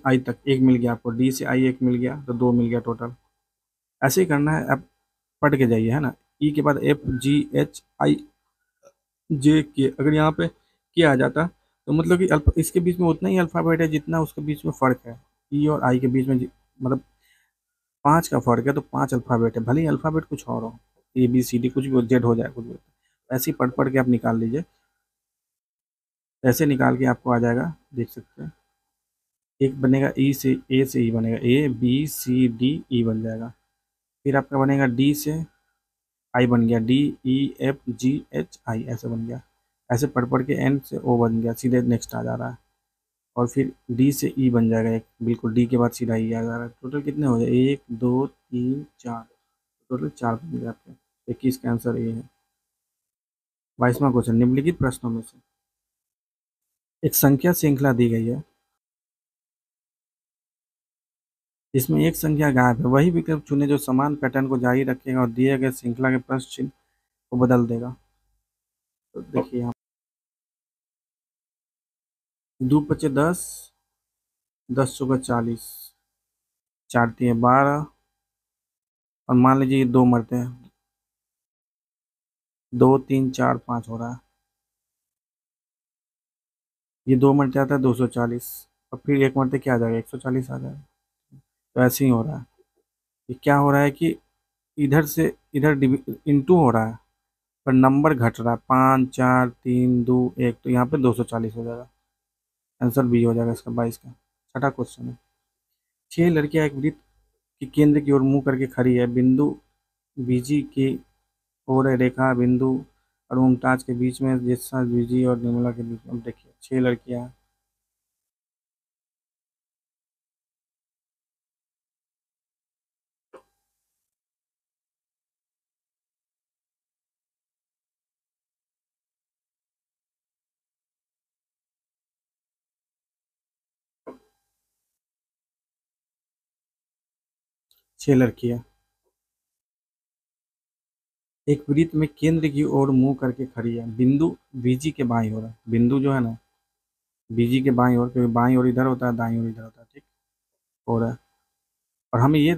I तक एक मिल गया आपको, डी से आई एक मिल गया, तो दो मिल गया टोटल। ऐसे ही करना है, आप पढ़ के जाइए, है ना। ई के बाद F G H I J के, अगर यहाँ पे किया आ जाता तो मतलब कि इसके बीच में उतना ही अल्फ़ाबेट है जितना उसके बीच में फ़र्क है। ई और आई के बीच में मतलब 5 का फ़र्क है, तो 5 अल्फ़ाबेट है, भले ही अल्फ़ाबेट कुछ और हो, ए बी सी डी कुछ भी, जेड हो जाए कुछ भी। ऐसे ही पढ़ पढ़ के आप निकाल लीजिए, ऐसे निकाल के आपको आ जाएगा, देख सकते हैं। एक बनेगा ई से, ए से ई बनेगा, ए बी सी डी ई बन जाएगा। फिर आपका बनेगा डी से आई बन गया, D E F G H I ऐसे बन गया। ऐसे पढ़ पढ़ के एन से ओ बन गया, सीधे नेक्स्ट आ जा रहा है। और फिर डी से ई बन जाएगा एक, बिल्कुल डी के बाद सीधा ई आ जा रहा है। टोटल कितने हो जाए, 1 2 3 4, टोटल 4 बन गया आपके। 21 का आंसर ये है। 22वां क्वेश्चन, निम्नलिखित प्रश्नों में से एक संख्या श्रृंखला दी गई है जिसमें एक संख्या गायब है, वही विकल्प चुने जो समान पैटर्न को जारी रखेगा और दिए गए श्रृंखला के प्रश्न चिन्ह को बदल देगा। तो देखिए यहाँ 2 5 10, 10 4 40, 4 3 12, और मान लीजिए 2 मरते हैं, 2 3 4 5 हो रहा है, ये 2 मरते आता है 240, और फिर 1 मरते क्या आ जाएगा, 140 आ जाएगा। तो ऐसे ही हो रहा है, ये क्या हो रहा है कि इधर से इधर इंटू हो रहा है पर नंबर घट रहा है, 5 4 3 2 1, तो यहाँ पे 240 हो जाएगा, आंसर बी हो जाएगा इसका। 22 का छठा क्वेश्चन है, 6 लड़कियाँ एक वृत्त के केंद्र की ओर मुंह करके खड़ी है, बिंदु बीजी की ओर रेखा बिंदु और मुमताज के बीच में, जैसा बीजी और निर्मला के बीच में। देखिए 6 लड़कियाँ, एक वृत्त में केंद्र की ओर मुंह करके खड़ी है, बिंदु बीजी के बाईं ओर, बिंदु जो है ना बीजी के बाईं ओर, क्योंकि बाईं ओर इधर होता है, दाईं ओर इधर होता है, ठीक हो रहा है। और हमें ये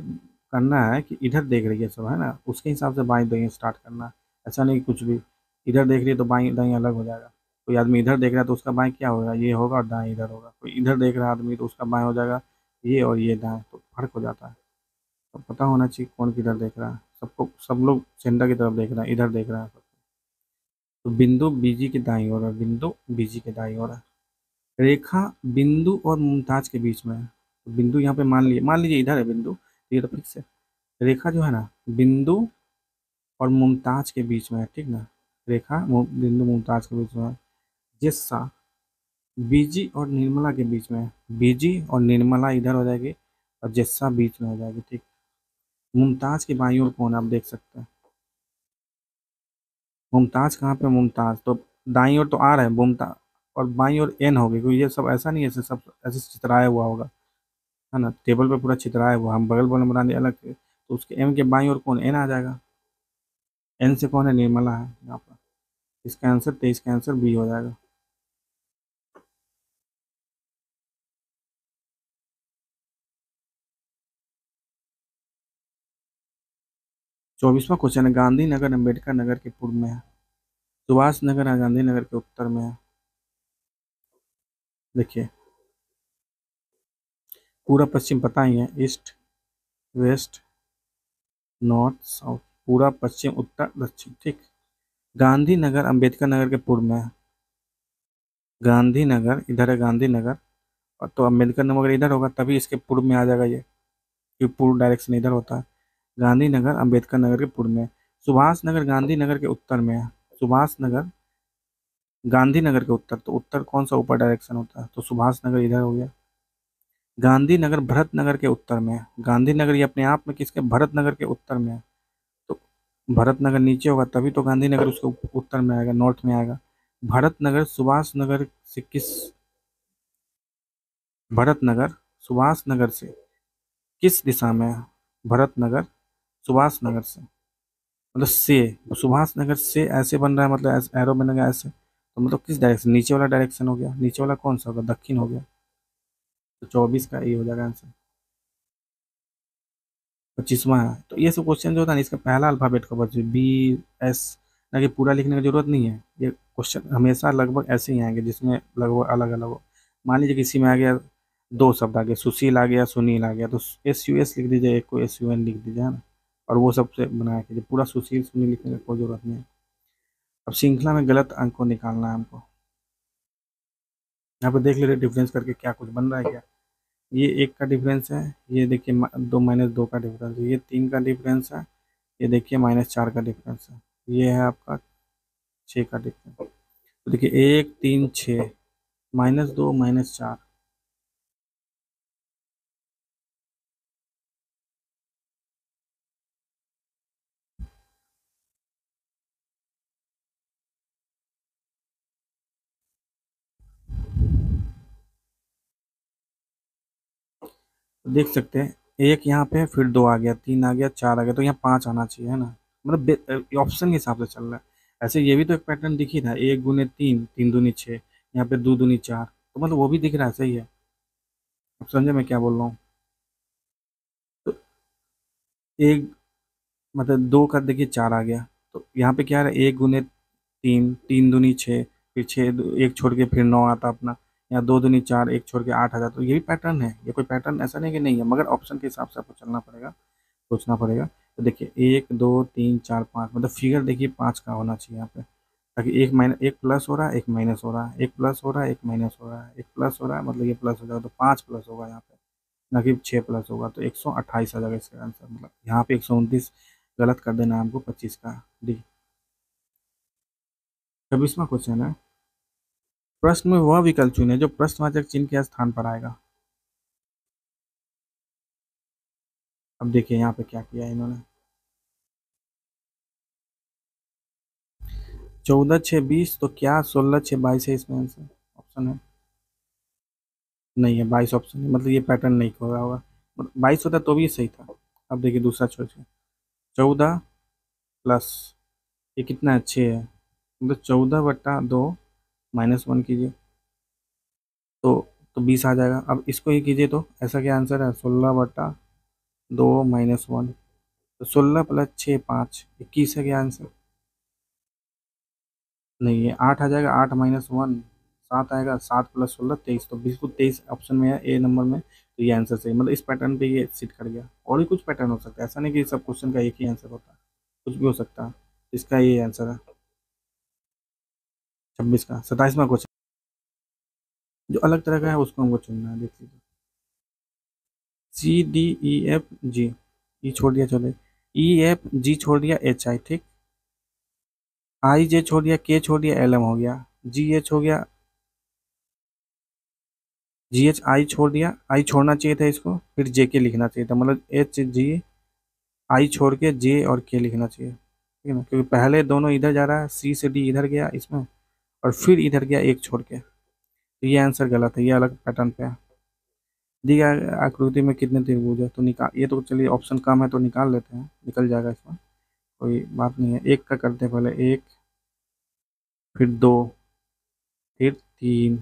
करना है कि इधर देख रही है सब, है ना, उसके हिसाब से बाएं दाएं स्टार्ट करना है। ऐसा नहीं कुछ भी इधर देख रही है तो बाएं दाएं अलग हो जाएगा। कोई आदमी इधर देख रहा है तो उसका बाएं क्या होगा, ये होगा, और दाएं इधर होगा। कोई इधर देख रहा आदमी तो उसका बाएं हो जाएगा ये, और ये दाएँ, तो फर्क हो जाता है। तो पता होना चाहिए कौन किधर देख रहा है। सबको सब लोग सेंटर की तरफ देख रहे हैं, इधर देख रहा है सब। तो बिंदु बीजी के दाईं ओर है, बिंदु बीजी के दाईं ओर है। रेखा बिंदु और मुमताज के बीच में है। तो बिंदु यहाँ पे मान लीजिए इधर है बिंदु, ये तो फिक्स है। रेखा जो है ना बिंदु और मुमताज के बीच में है, ठीक ना। रेखा बिंदु मुमताज के बीच में है। जिस्सा बीजी और निर्मला के बीच में है। बीजी और निर्मला इधर हो जाएगी और जिस्सा बीच में हो जाएगी, ठीक। मुमताज के बाईं ओर कौन आप देख सकते हैं। मुमताज कहाँ पे, मुमताज तो दाईं ओर तो आ रहा है मुमताज, और बाईं ओर एन होगी, क्योंकि ये सब ऐसा नहीं है ऐसे, सब ऐसे चितराया हुआ होगा, है ना, टेबल पे पूरा चितराया हुआ। हम बगल बगल बना दें अलग, तो उसके एम के बाईं ओर कौन, एन आ जाएगा। एन से कौन है, निर्मला है यहाँ पर। इसका आंसर 23 का आंसर बी हो जाएगा। चौबीसवां क्वेश्चन है, गांधीनगर अम्बेडकर नगर के पूर्व में है। सुभाष नगर है गांधीनगर के उत्तर में है। देखिए पूरा पश्चिम पता ही है, ईस्ट वेस्ट नॉर्थ साउथ, पूरा पश्चिम उत्तर दक्षिण, ठीक। गांधीनगर अम्बेडकर नगर के पूर्व में है। गांधीनगर इधर है, गांधीनगर, और तो अम्बेडकर नगर इधर होगा तभी इसके पूर्व में आ जाएगा ये, क्योंकि पूर्व डायरेक्शन इधर होता है। गांधीनगर अम्बेडकर नगर के पूर्व में। सुभाष नगर गांधीनगर के उत्तर में है। सुभाष नगर गांधीनगर के उत्तर, तो उत्तर कौन सा ऊपर डायरेक्शन होता है, तो सुभाष नगर इधर हो गया। गांधीनगर भरत नगर के उत्तर में है। गांधीनगर ये अपने आप में किसके, भरत नगर के उत्तर में है। तो भरत नगर नीचे होगा तभी तो गांधीनगर उसके उत्तर में आएगा, नॉर्थ में आएगा। भरत नगर सुभाष नगर से किस, भरत नगर सुभाष नगर से किस दिशा में है। भरत नगर सुभाष नगर से मतलब से, सुभाष नगर से ऐसे बन रहा है, मतलब ऐसे एरो बनेगा ऐसे, तो मतलब किस डायरेक्शन, नीचे वाला डायरेक्शन हो गया। नीचे वाला कौन सा होगा, दक्षिण हो गया। तो 24 का ये हो जाएगा आंसर। 25वां है। तो ये सब क्वेश्चन जो होता है ना, इसका पहला अल्फ़ाबेट का बच्चे बी एस, ना कि पूरा लिखने की जरूरत नहीं है। ये क्वेश्चन हमेशा लगभग ऐसे ही आएंगे जिसमें लगभग अलग अलग हो। मान लीजिए किसी में आ गया दो शब्द आ गया, सुशील आ गया, सुनील आ गया, तो SUS लिख दीजिए, एक को SUN लिख दीजिए, है ना, और वो सबसे बनाया कीजिए। पूरा सुशील सुनील लिखने की कोई जरूरत नहीं है। अब श्रृंखला में गलत अंक को निकालना है हमको। यहाँ पे देख लीजिए डिफरेंस करके क्या कुछ बन रहा है क्या। ये 1 का डिफरेंस है, ये देखिए 2 - 2 का डिफरेंस है, ये 3 का डिफरेंस है, ये देखिए -4 का डिफरेंस है, ये है आपका 6 का डिफरेंस। तो देखिए 1 3 6 -2 -4, देख सकते हैं। 1 यहाँ पे, फिर 2 आ गया, 3 आ गया, 4 आ गया, तो यहाँ 5 आना चाहिए, है ना। मतलब ऑप्शन के हिसाब से चल रहा है। ऐसे ये भी तो एक पैटर्न दिख ही था, 1 × 3, 3 दूनी 6, यहाँ पे 2 दूनी 4, तो मतलब वो भी दिख रहा है, सही है। अब समझे मैं क्या बोल रहा हूँ। तो 1 मतलब 2 का देखिए 4 आ गया, तो यहाँ पे क्या है, 1 × 3, 3 दूनी 6, फिर 6 1 छोड़ के फिर 9 आता अपना, यहाँ 2 दूनी 4, 1 छोड़ के 8 आ जाता। तो ये भी पैटर्न है, ये कोई पैटर्न ऐसा नहीं कि नहीं है, मगर ऑप्शन के हिसाब से आपको चलना पड़ेगा, सोचना पड़ेगा। तो देखिए 1 2 3 4 5, मतलब फिगर देखिए 5 का होना चाहिए यहाँ पे, ताकि एक प्लस हो रहा है, एक माइनस हो रहा है, एक प्लस हो रहा है, एक माइनस हो रहा है, एक प्लस हो रहा है, मतलब ये प्लस हो जाएगा तो 5 प्लस होगा यहाँ पे, ना कि 6 प्लस होगा, तो 128 आ जाएगा इसका आंसर। मतलब यहाँ पे 129 गलत कर देना हमको, 25 का डी। 26वां क्वेश्चन है, प्रश्न में वह विकल्प चुने जो प्रश्नवाचक चिन्ह के स्थान पर आएगा। अब देखिए यहाँ पे क्या किया इन्होंने, 14 6 20, तो क्या 16 6 22 है इसमें आंसर, ऑप्शन है नहीं है 22 ऑप्शन है, मतलब ये पैटर्न नहीं हो रहा होगा। 22 होता तो भी सही था। अब देखिए दूसरा चॉइस, 14 प्लस ये कितना है 6 है, मतलब 14 बटा 2 -1 कीजिए तो 20 आ जाएगा। अब इसको ही कीजिए तो ऐसा क्या आंसर है, 16 बटा दो माइनस वन, तो 16 + 6 = 5, 21 है क्या आंसर? नहीं, ये 8 आ जाएगा, 8 - 1 7 आएगा, 7 + 16 = 23, तो बिल्कुल 23 ऑप्शन में है ए नंबर में, तो ये आंसर सही, मतलब इस पैटर्न पे ये सिट कर गया। और भी कुछ पैटर्न हो सकता है, ऐसा नहीं कि सब क्वेश्चन का एक ही आंसर होता है, कुछ भी हो सकता है। इसका ये आंसर है 26 का। 27वां क्वेश्चन जो अलग तरह का है उसको हमको चुनना है। देख लीजिए C D E F G, ई छोड़ दिया, चले E F G छोड़ दिया, H I, ठीक, I J छोड़ दिया, K छोड़ दिया, L M हो गया, G H हो गया, G H I छोड़ दिया, I छोड़ना चाहिए था इसको, फिर J K लिखना चाहिए था, मतलब H G I छोड़ के J और K लिखना चाहिए, ठीक है ना, क्योंकि पहले दोनों इधर जा रहा है, C से D इधर गया इसमें और फिर इधर गया एक छोड़ के, तो ये आंसर गलत है, ये अलग पैटर्न पे है। दी गई आकृति में कितने त्रिभुज है, तो निकाल, ये तो चलिए ऑप्शन कम है तो निकाल लेते हैं, निकल जाएगा, इसमें कोई बात नहीं है। एक का करते हैं पहले, एक, फिर दो, फिर तीन,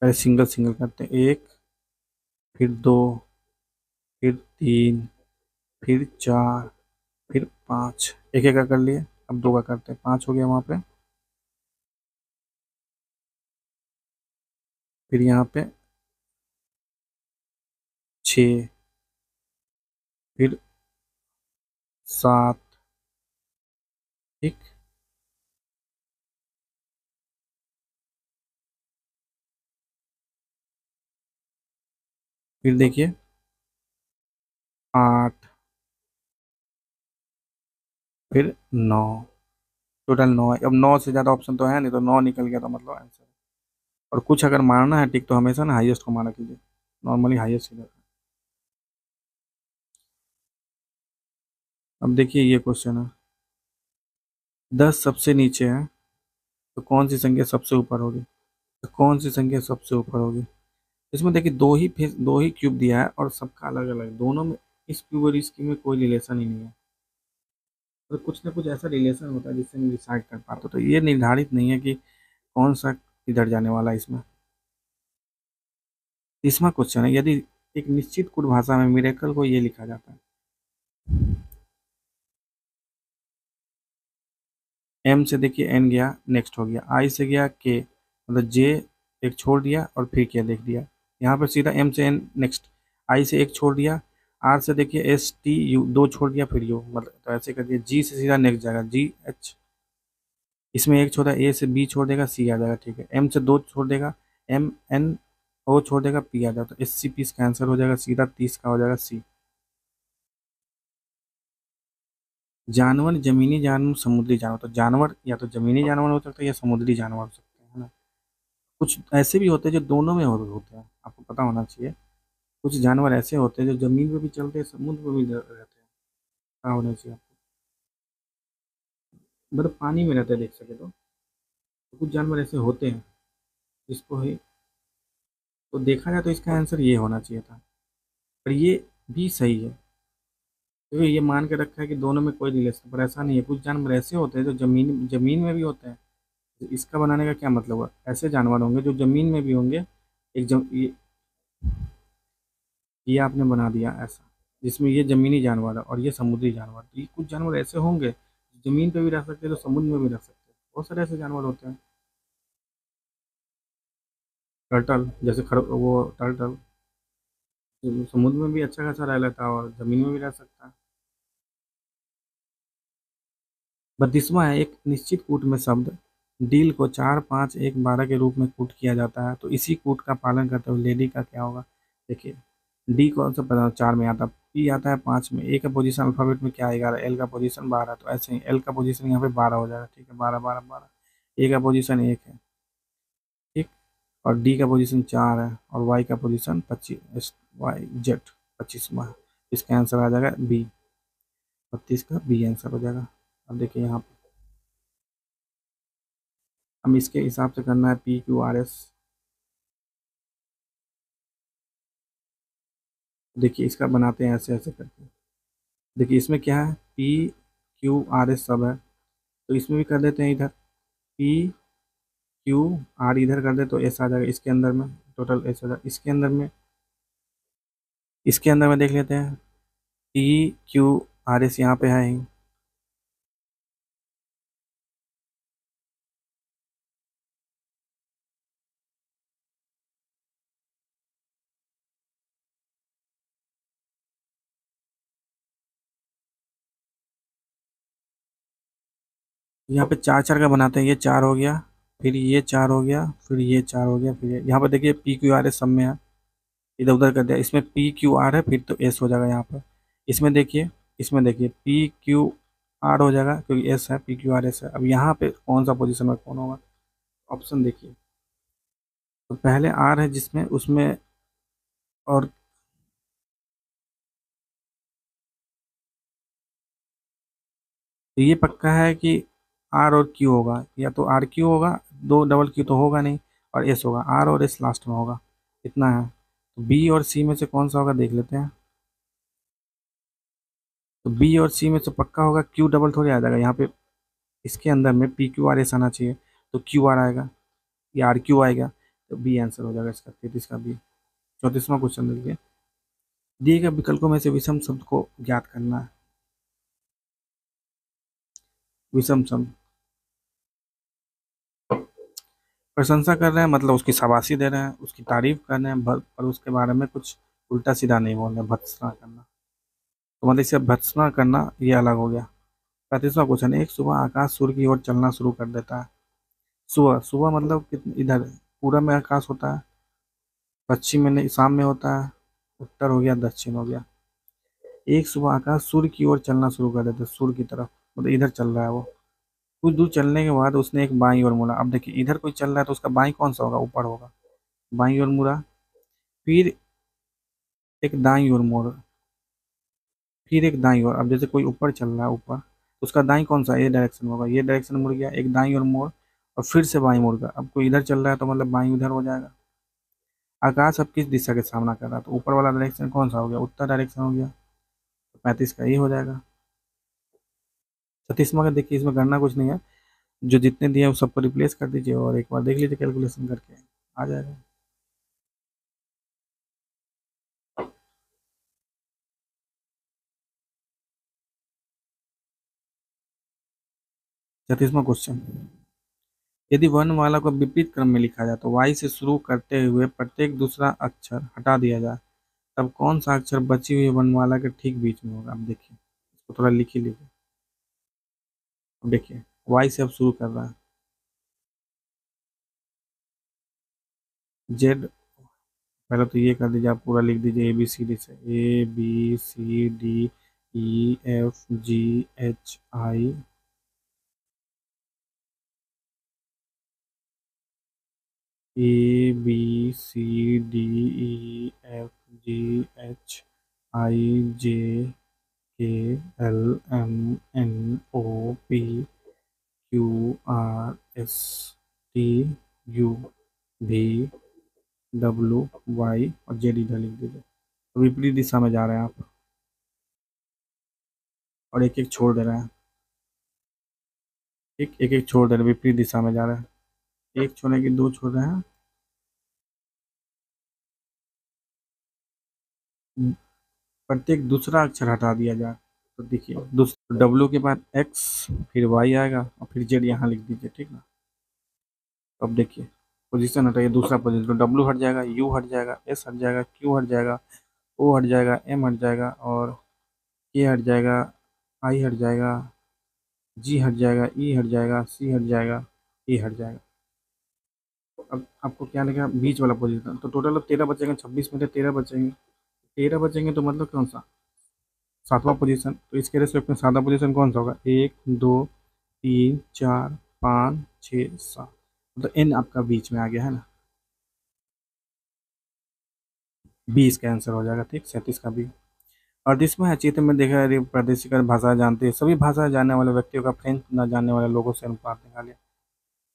पहले सिंगल सिंगल करते हैं, एक, फिर दो, फिर तीन, फिर चार, फिर 5, एक एक का कर लिए, अब 2 का करते हैं, 5 हो गया वहाँ पे, फिर यहाँ पे 6, फिर 7, ठीक, फिर देखिए 8, फिर 9, टोटल 9 है। अब 9 से ज़्यादा ऑप्शन तो है नहीं, तो 9 निकल गया, तो मतलब आंसर। और कुछ अगर मारना है टिक, तो हमेशा ना हाईएस्ट को मारा कीजिए, नॉर्मली हाईएस्ट ही रहता है। अब देखिए ये क्वेश्चन है, 10 सबसे नीचे है तो कौन सी संख्या सबसे ऊपर होगी, तो कौन सी संख्या सबसे ऊपर होगी, इसमें देखिए दो ही क्यूब दिया है और सबका अलग अलग, दोनों में इस क्यूब और इसकी में कोई रिलेशन ही नहीं है, तो कुछ ना कुछ ऐसा रिलेशन होता है जिससे हम डिसाइड कर पाते हो, तो ये निर्धारित नहीं है कि कौन सा इधर जाने वाला है इसमें। इसमें क्वेश्चन है, यदि एक निश्चित कुट भाषा में मिरेकल को ये लिखा जाता है, M से देखिए N गया, नेक्स्ट हो गया, I से गया K, मतलब J एक छोड़ दिया और फिर K देख दिया, यहाँ पर सीधा M से N, नेक्स्ट I से एक छोड़ दिया, R से देखिए S T U 2 छोड़ दिया, फिर U, मतलब तो ऐसे कर दिया, G से सीधा नेक्स्ट जाएगा G H, इसमें एक छोड़ा, A से B छोड़ देगा, C आ जाएगा, ठीक है, M से 2 छोड़ देगा, M N O छोड़ देगा, P आ जाएगा, तो SC P इसका आंसर हो जाएगा, सीधा 30 का हो जाएगा C। जानवर, जमीनी जानवर, समुद्री जानवर, तो जानवर या तो जमीनी जानवर हो सकता है या समुद्री जानवर हो सकते हैं, है ना, कुछ ऐसे भी होते हैं जो दोनों में होते हैं, आपको पता होना चाहिए, कुछ जानवर ऐसे होते हैं जो जमीन पर भी चलते हैं समुद्र पर भी रहते हैं, क्या होना चाहिए आपको, मतलब पानी में रहते हैं, देख सके तो कुछ जानवर ऐसे होते हैं जिसको ही तो देखा जाए, तो इसका आंसर ये होना चाहिए था, पर ये भी सही है क्योंकि ये मान के रखा है कि दोनों में कोई रिलेशन, पर ऐसा नहीं है, कुछ जानवर ऐसे होते हैं जो जमीन में भी होते हैं, तो इसका बनाने का क्या मतलब हुआ, ऐसे जानवर होंगे जो ज़मीन में भी होंगे, एक ये आपने बना दिया ऐसा, जिसमें ये ज़मीनी जानवर है और ये समुद्री जानवर, तो ये कुछ जानवर ऐसे होंगे ज़मीन पे भी रह सकते हैं तो समुद्र में भी रह सकते हैं, बहुत सारे ऐसे जानवर होते हैं, टर्टल जैसे टर्टल समुद्र में भी अच्छा खासा रह लेता है और ज़मीन में भी रह सकता है। 32वां है, एक निश्चित कूट में शब्द डील को 4, 5, 1, 12 के रूप में कूट किया जाता है, तो इसी कूट का पालन करते हुए लेडी का क्या होगा, देखिए डी कौन सा पता 4 में आता है, पी आता है 5 में, ए का पोजीशन अल्फ़ाबेट में क्या आएगा, एल का पोजीशन 12, तो ऐसे ही एल का पोजीशन यहाँ पे 12 हो जाएगा, ठीक है, 12, 12, 12, ए का पोजीशन 1 है, ठीक, और डी का पोजीशन 4 है और वाई का पोजीशन 25 इसका आंसर आ जाएगा बी, 32 का बी आंसर हो जाएगा। अब देखिए यहाँ पर हम इसके हिसाब से करना है PQRS, देखिए इसका बनाते हैं ऐसे ऐसे करके, देखिए इसमें क्या है PQRS सब है, तो इसमें भी कर देते हैं इधर PQR इधर कर दे तो ऐसा आ जाएगा, इसके अंदर में टोटल 80,000। इसके अंदर में देख लेते हैं PQRS यहाँ पे है ही। यहाँ पे चार का बनाते हैं, ये चार हो गया, फिर ये चार हो गया, फिर ये चार हो गया, फिर ये। यहाँ पर देखिए PQRS सब में है, इधर उधर कर दिया। इसमें PQR है फिर तो S हो जाएगा यहाँ पर। इसमें देखिए PQR हो जाएगा क्योंकि S है, PQRS है। अब यहाँ पे कौन सा पोजीशन में कौन होगा ऑप्शन देखिए, तो पहले R है जिसमें उसमें, और ये पक्का है कि R और Q होगा, या तो RQ होगा, दो डबल Q तो होगा नहीं, और S होगा। R और S लास्ट में होगा, इतना है। तो B और C में से कौन सा होगा देख लेते हैं। तो B और C में से पक्का होगा Q डबल थोड़ी आ जाएगा यहाँ पे। इसके अंदर में PQRS आना चाहिए, तो QR आएगा या RQ आएगा, तो B आंसर हो जाएगा इसका। 33 का B। 34वां क्वेश्चन देखिए, दिए गए विकल्पों में से विषम शब्द को ज्ञात करना है। विषम शब्द, प्रशंसा कर रहे हैं मतलब उसकी शाबाशी दे रहे हैं, उसकी तारीफ कर रहे हैं, पर उसके बारे में कुछ उल्टा सीधा नहीं बोल रहे। भत्सना करना, तो मतलब इसे भत्सना करना ये अलग हो गया। 35वां क्वेश्चन, एक सुबह आकाश सूर्य की ओर चलना शुरू कर देता है। सुबह मतलब कितने, इधर पूरब में आकाश होता है, पश्चिम में शाम में होता है, उत्तर हो गया, दक्षिण हो गया। एक सुबह आकाश सूर्य की ओर चलना शुरू कर देता है, सूर्य की तरफ मतलब इधर चल रहा है वो। कुछ दूर चलने के बाद उसने एक बाईं ओर मुड़ा। अब देखिए इधर कोई चल रहा है तो उसका बाईं कौन सा होगा, ऊपर होगा, बाईं ओर मुड़ा। फिर एक दाईं ओर मोड़, फिर एक दाईं ओर। अब जैसे कोई ऊपर चल रहा है, ऊपर, तो उसका दाईं कौन सा, ये डायरेक्शन होगा, ये डायरेक्शन मुड़ गया, एक दाईं ओर मोड़, और फिर से बाईं मोड़ गया। अब कोई इधर चल रहा है तो मतलब बाईं उधर हो जाएगा। आकाश अब किस दिशा के सामना कर रहा है, तो ऊपर वाला डायरेक्शन कौन सा हो गया, उत्तर डायरेक्शन हो गया। 35 का ये हो जाएगा। 36वां का देखिए, इसमें करना कुछ नहीं है, जो जितने दिए हैं सबको रिप्लेस कर दीजिए और एक बार देख लीजिए कैलकुलेशन करके आ जाएगा। छत्तीसवां क्वेश्चन, यदि वर्णमाला को विपरीत क्रम में लिखा जाए तो y से शुरू करते हुए प्रत्येक दूसरा अक्षर हटा दिया जाए, तब कौन सा अक्षर बची हुई वर्णमाला के ठीक बीच में होगा। आप देखिए इसको थोड़ा लिख ही लीजिए। अब देखिए y से अब शुरू कर रहा है, z पहले तो ये कर दीजिए, आप पूरा लिख दीजिए ABCD से, ABCDEFGHI, ABCDEFGHIJKLMNOPQRSTUVW और Z इधर लिख दीजिए। तो विपरीत दिशा में जा रहे हैं आप, और एक एक छोड़ दे रहे हैं, एक एक छोड़ दे रहे, विपरीत दिशा में जा रहे हैं। एक छोड़ने के दो छोड़ रहे हैं, प्रत्येक दूसरा अक्षर हटा दिया जाए। तो देखिए दूसरा W के बाद X, फिर Y आएगा, और फिर Z यहाँ लिख दीजिए, ठीक ना। अब देखिए पोजीशन हटाइए, दूसरा पोजीशन, तो W हट जाएगा, U हट जाएगा, S हट जाएगा, Q हट जाएगा, O हट जाएगा, M हट जाएगा, और K हट जाएगा, I हट जाएगा, G हट जाएगा, E हट जाएगा, C हट जाएगा, A हट जाएगा। अब आपको क्या लगेगा, बीच वाला पोजीशन। तो टोटल अब 13 बचेंगे, 26 में 13 बचेंगे, 13 बचेंगे तो मतलब कौन सा, 7वां पोजीशन। तो इसके रिस्पेक्ट में 7वां पोजीशन कौन सा होगा, 1 2 3 4 5 6 7, मतलब N आपका बीच में आ गया है ना। 20 का आंसर हो जाएगा, ठीक। 37 का भी। और इसमें चित्र में देखा है, प्रादेशिक भाषा जानते हैं, सभी भाषा जानने वाले व्यक्तियों का फ्रेंच न जानने वाले लोगों से अनुपात निकालिए।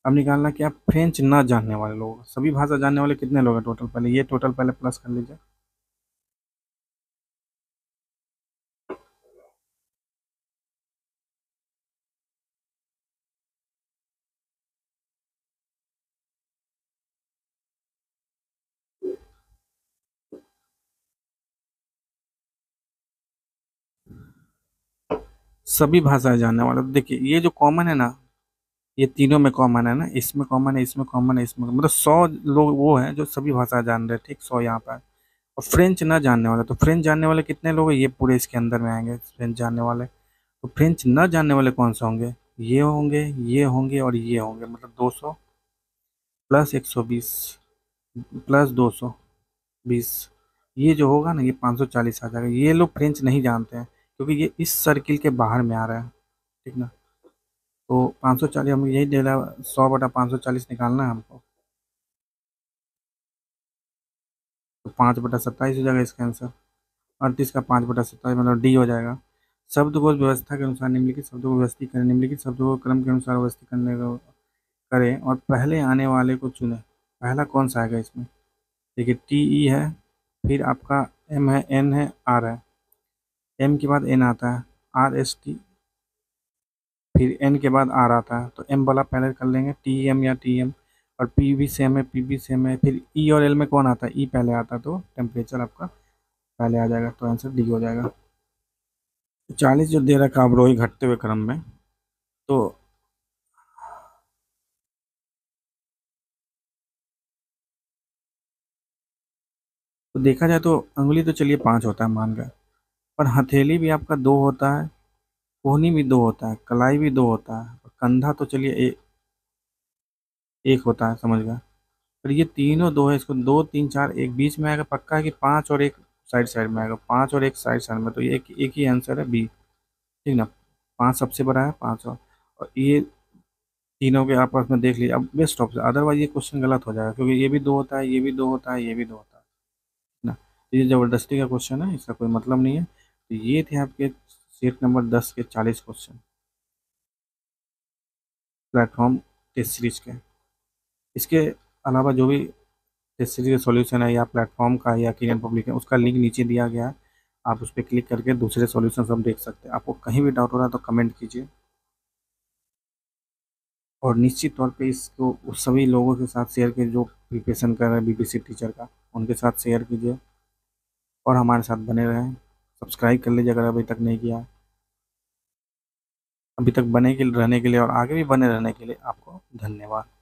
अब निकालना क्या, फ्रेंच न जानने वाले लोग, सभी भाषा जानने वाले कितने लोग हैं टोटल, पहले ये टोटल पहले प्लस कर लीजिए। सभी भाषाएं जानने वाला। तो देखिए ये जो कॉमन है ना, ये तीनों में कॉमन है ना, इसमें कॉमन है, इसमें कॉमन है, इसमें मतलब 100 लोग वो हैं जो सभी भाषा जान रहे हैं, ठीक 100 यहाँ पर। और फ्रेंच ना जानने वाला, तो फ्रेंच जानने वाले कितने लोग हैं, ये पूरे इसके अंदर में आएंगे फ्रेंच जानने वाले। तो फ्रेंच ना जानने वाले कौन से होंगे, ये होंगे, ये होंगे और ये होंगे, मतलब 200 प्लस 120 प्लस 220, ये जो होगा ना ये 540 आ जाएगा। ये लोग फ्रेंच नहीं जानते हैं क्योंकि ये इस सर्किल के बाहर में आ रहा है, ठीक ना। तो 540 हमें यही दे रहा है, 100 बटा 540 निकालना है हमको, तो 5 बटा 27 हो जाएगा इसका आंसर। 38 का 5 बटा 27 मतलब डी हो जाएगा। शब्दकोश व्यवस्था के अनुसार निम्नलिखित शब्दों को व्यवस्थित करें, निम्नलिखित शब्दों को क्रम के अनुसार व्यवस्थित करने को करें और पहले आने वाले को चुने। पहला कौन सा आएगा इसमें, देखिए टी ई है, फिर आपका एम है, एन है, आर है, एम के बाद एन आता है, आर एस टी, फिर एन के बाद आर आता है। तो एम वाला पहले कर लेंगे, टी एम या टी एम, और पी भी सेम है, पी भी सेम है। फिर ई और एल में कौन आता है, ई पहले आता है, तो टेम्परेचर आपका पहले आ जाएगा, तो आंसर डी हो जाएगा। 40 जो दे रहा है कार्बोही घटते हुए क्रम में, तो देखा जाए तो अंगुली तो चलिए 5 होता है मानकर, पर हथेली भी आपका 2 होता है, कोहनी भी 2 होता है, कलाई भी 2 होता है, कंधा तो चलिए एक होता है समझ गया। पर ये तीनों 2 है, इसको 2 3 4 1 बीच में आएगा पक्का है कि 5 और 1 साइड में आएगा, 5 और 1 साइड में, तो ये एक ही आंसर है बी, ठीक ना। 5 सबसे बड़ा है, 5 और ये तीनों के आपस में देख लीजिए, अब बेस्ट ऑप्शन, अदरवाइज ये क्वेश्चन गलत हो जाएगा क्योंकि ये भी 2 होता है, ये भी 2 होता है, ये भी 2 होता है, ठीक ना। ये ज़बरदस्ती का क्वेश्चन है, इसका कोई मतलब नहीं है। तो ये थे आपके सेट नंबर 10 के 40 क्वेश्चन प्लेटफॉर्म टेस्ट सीरीज के। इसके अलावा जो भी टेस्ट सीरीज का सॉल्यूशन है या प्लेटफॉर्म का या किरण पब्लिक है, उसका लिंक नीचे दिया गया है, आप उस पर क्लिक करके दूसरे सॉल्यूशन सब देख सकते हैं। आपको कहीं भी डाउट हो रहा है तो कमेंट कीजिए, और निश्चित तौर पे इसको उस सभी लोगों के साथ शेयर कीजिए जो प्रिपरेशन कर रहे हैं बीपीसी टीचर का, उनके साथ शेयर कीजिए और हमारे साथ बने रहें। सब्सक्राइब कर लीजिए अगर अभी तक नहीं किया। अभी तक बने के रहने के लिए और आगे भी बने रहने के लिए आपको धन्यवाद।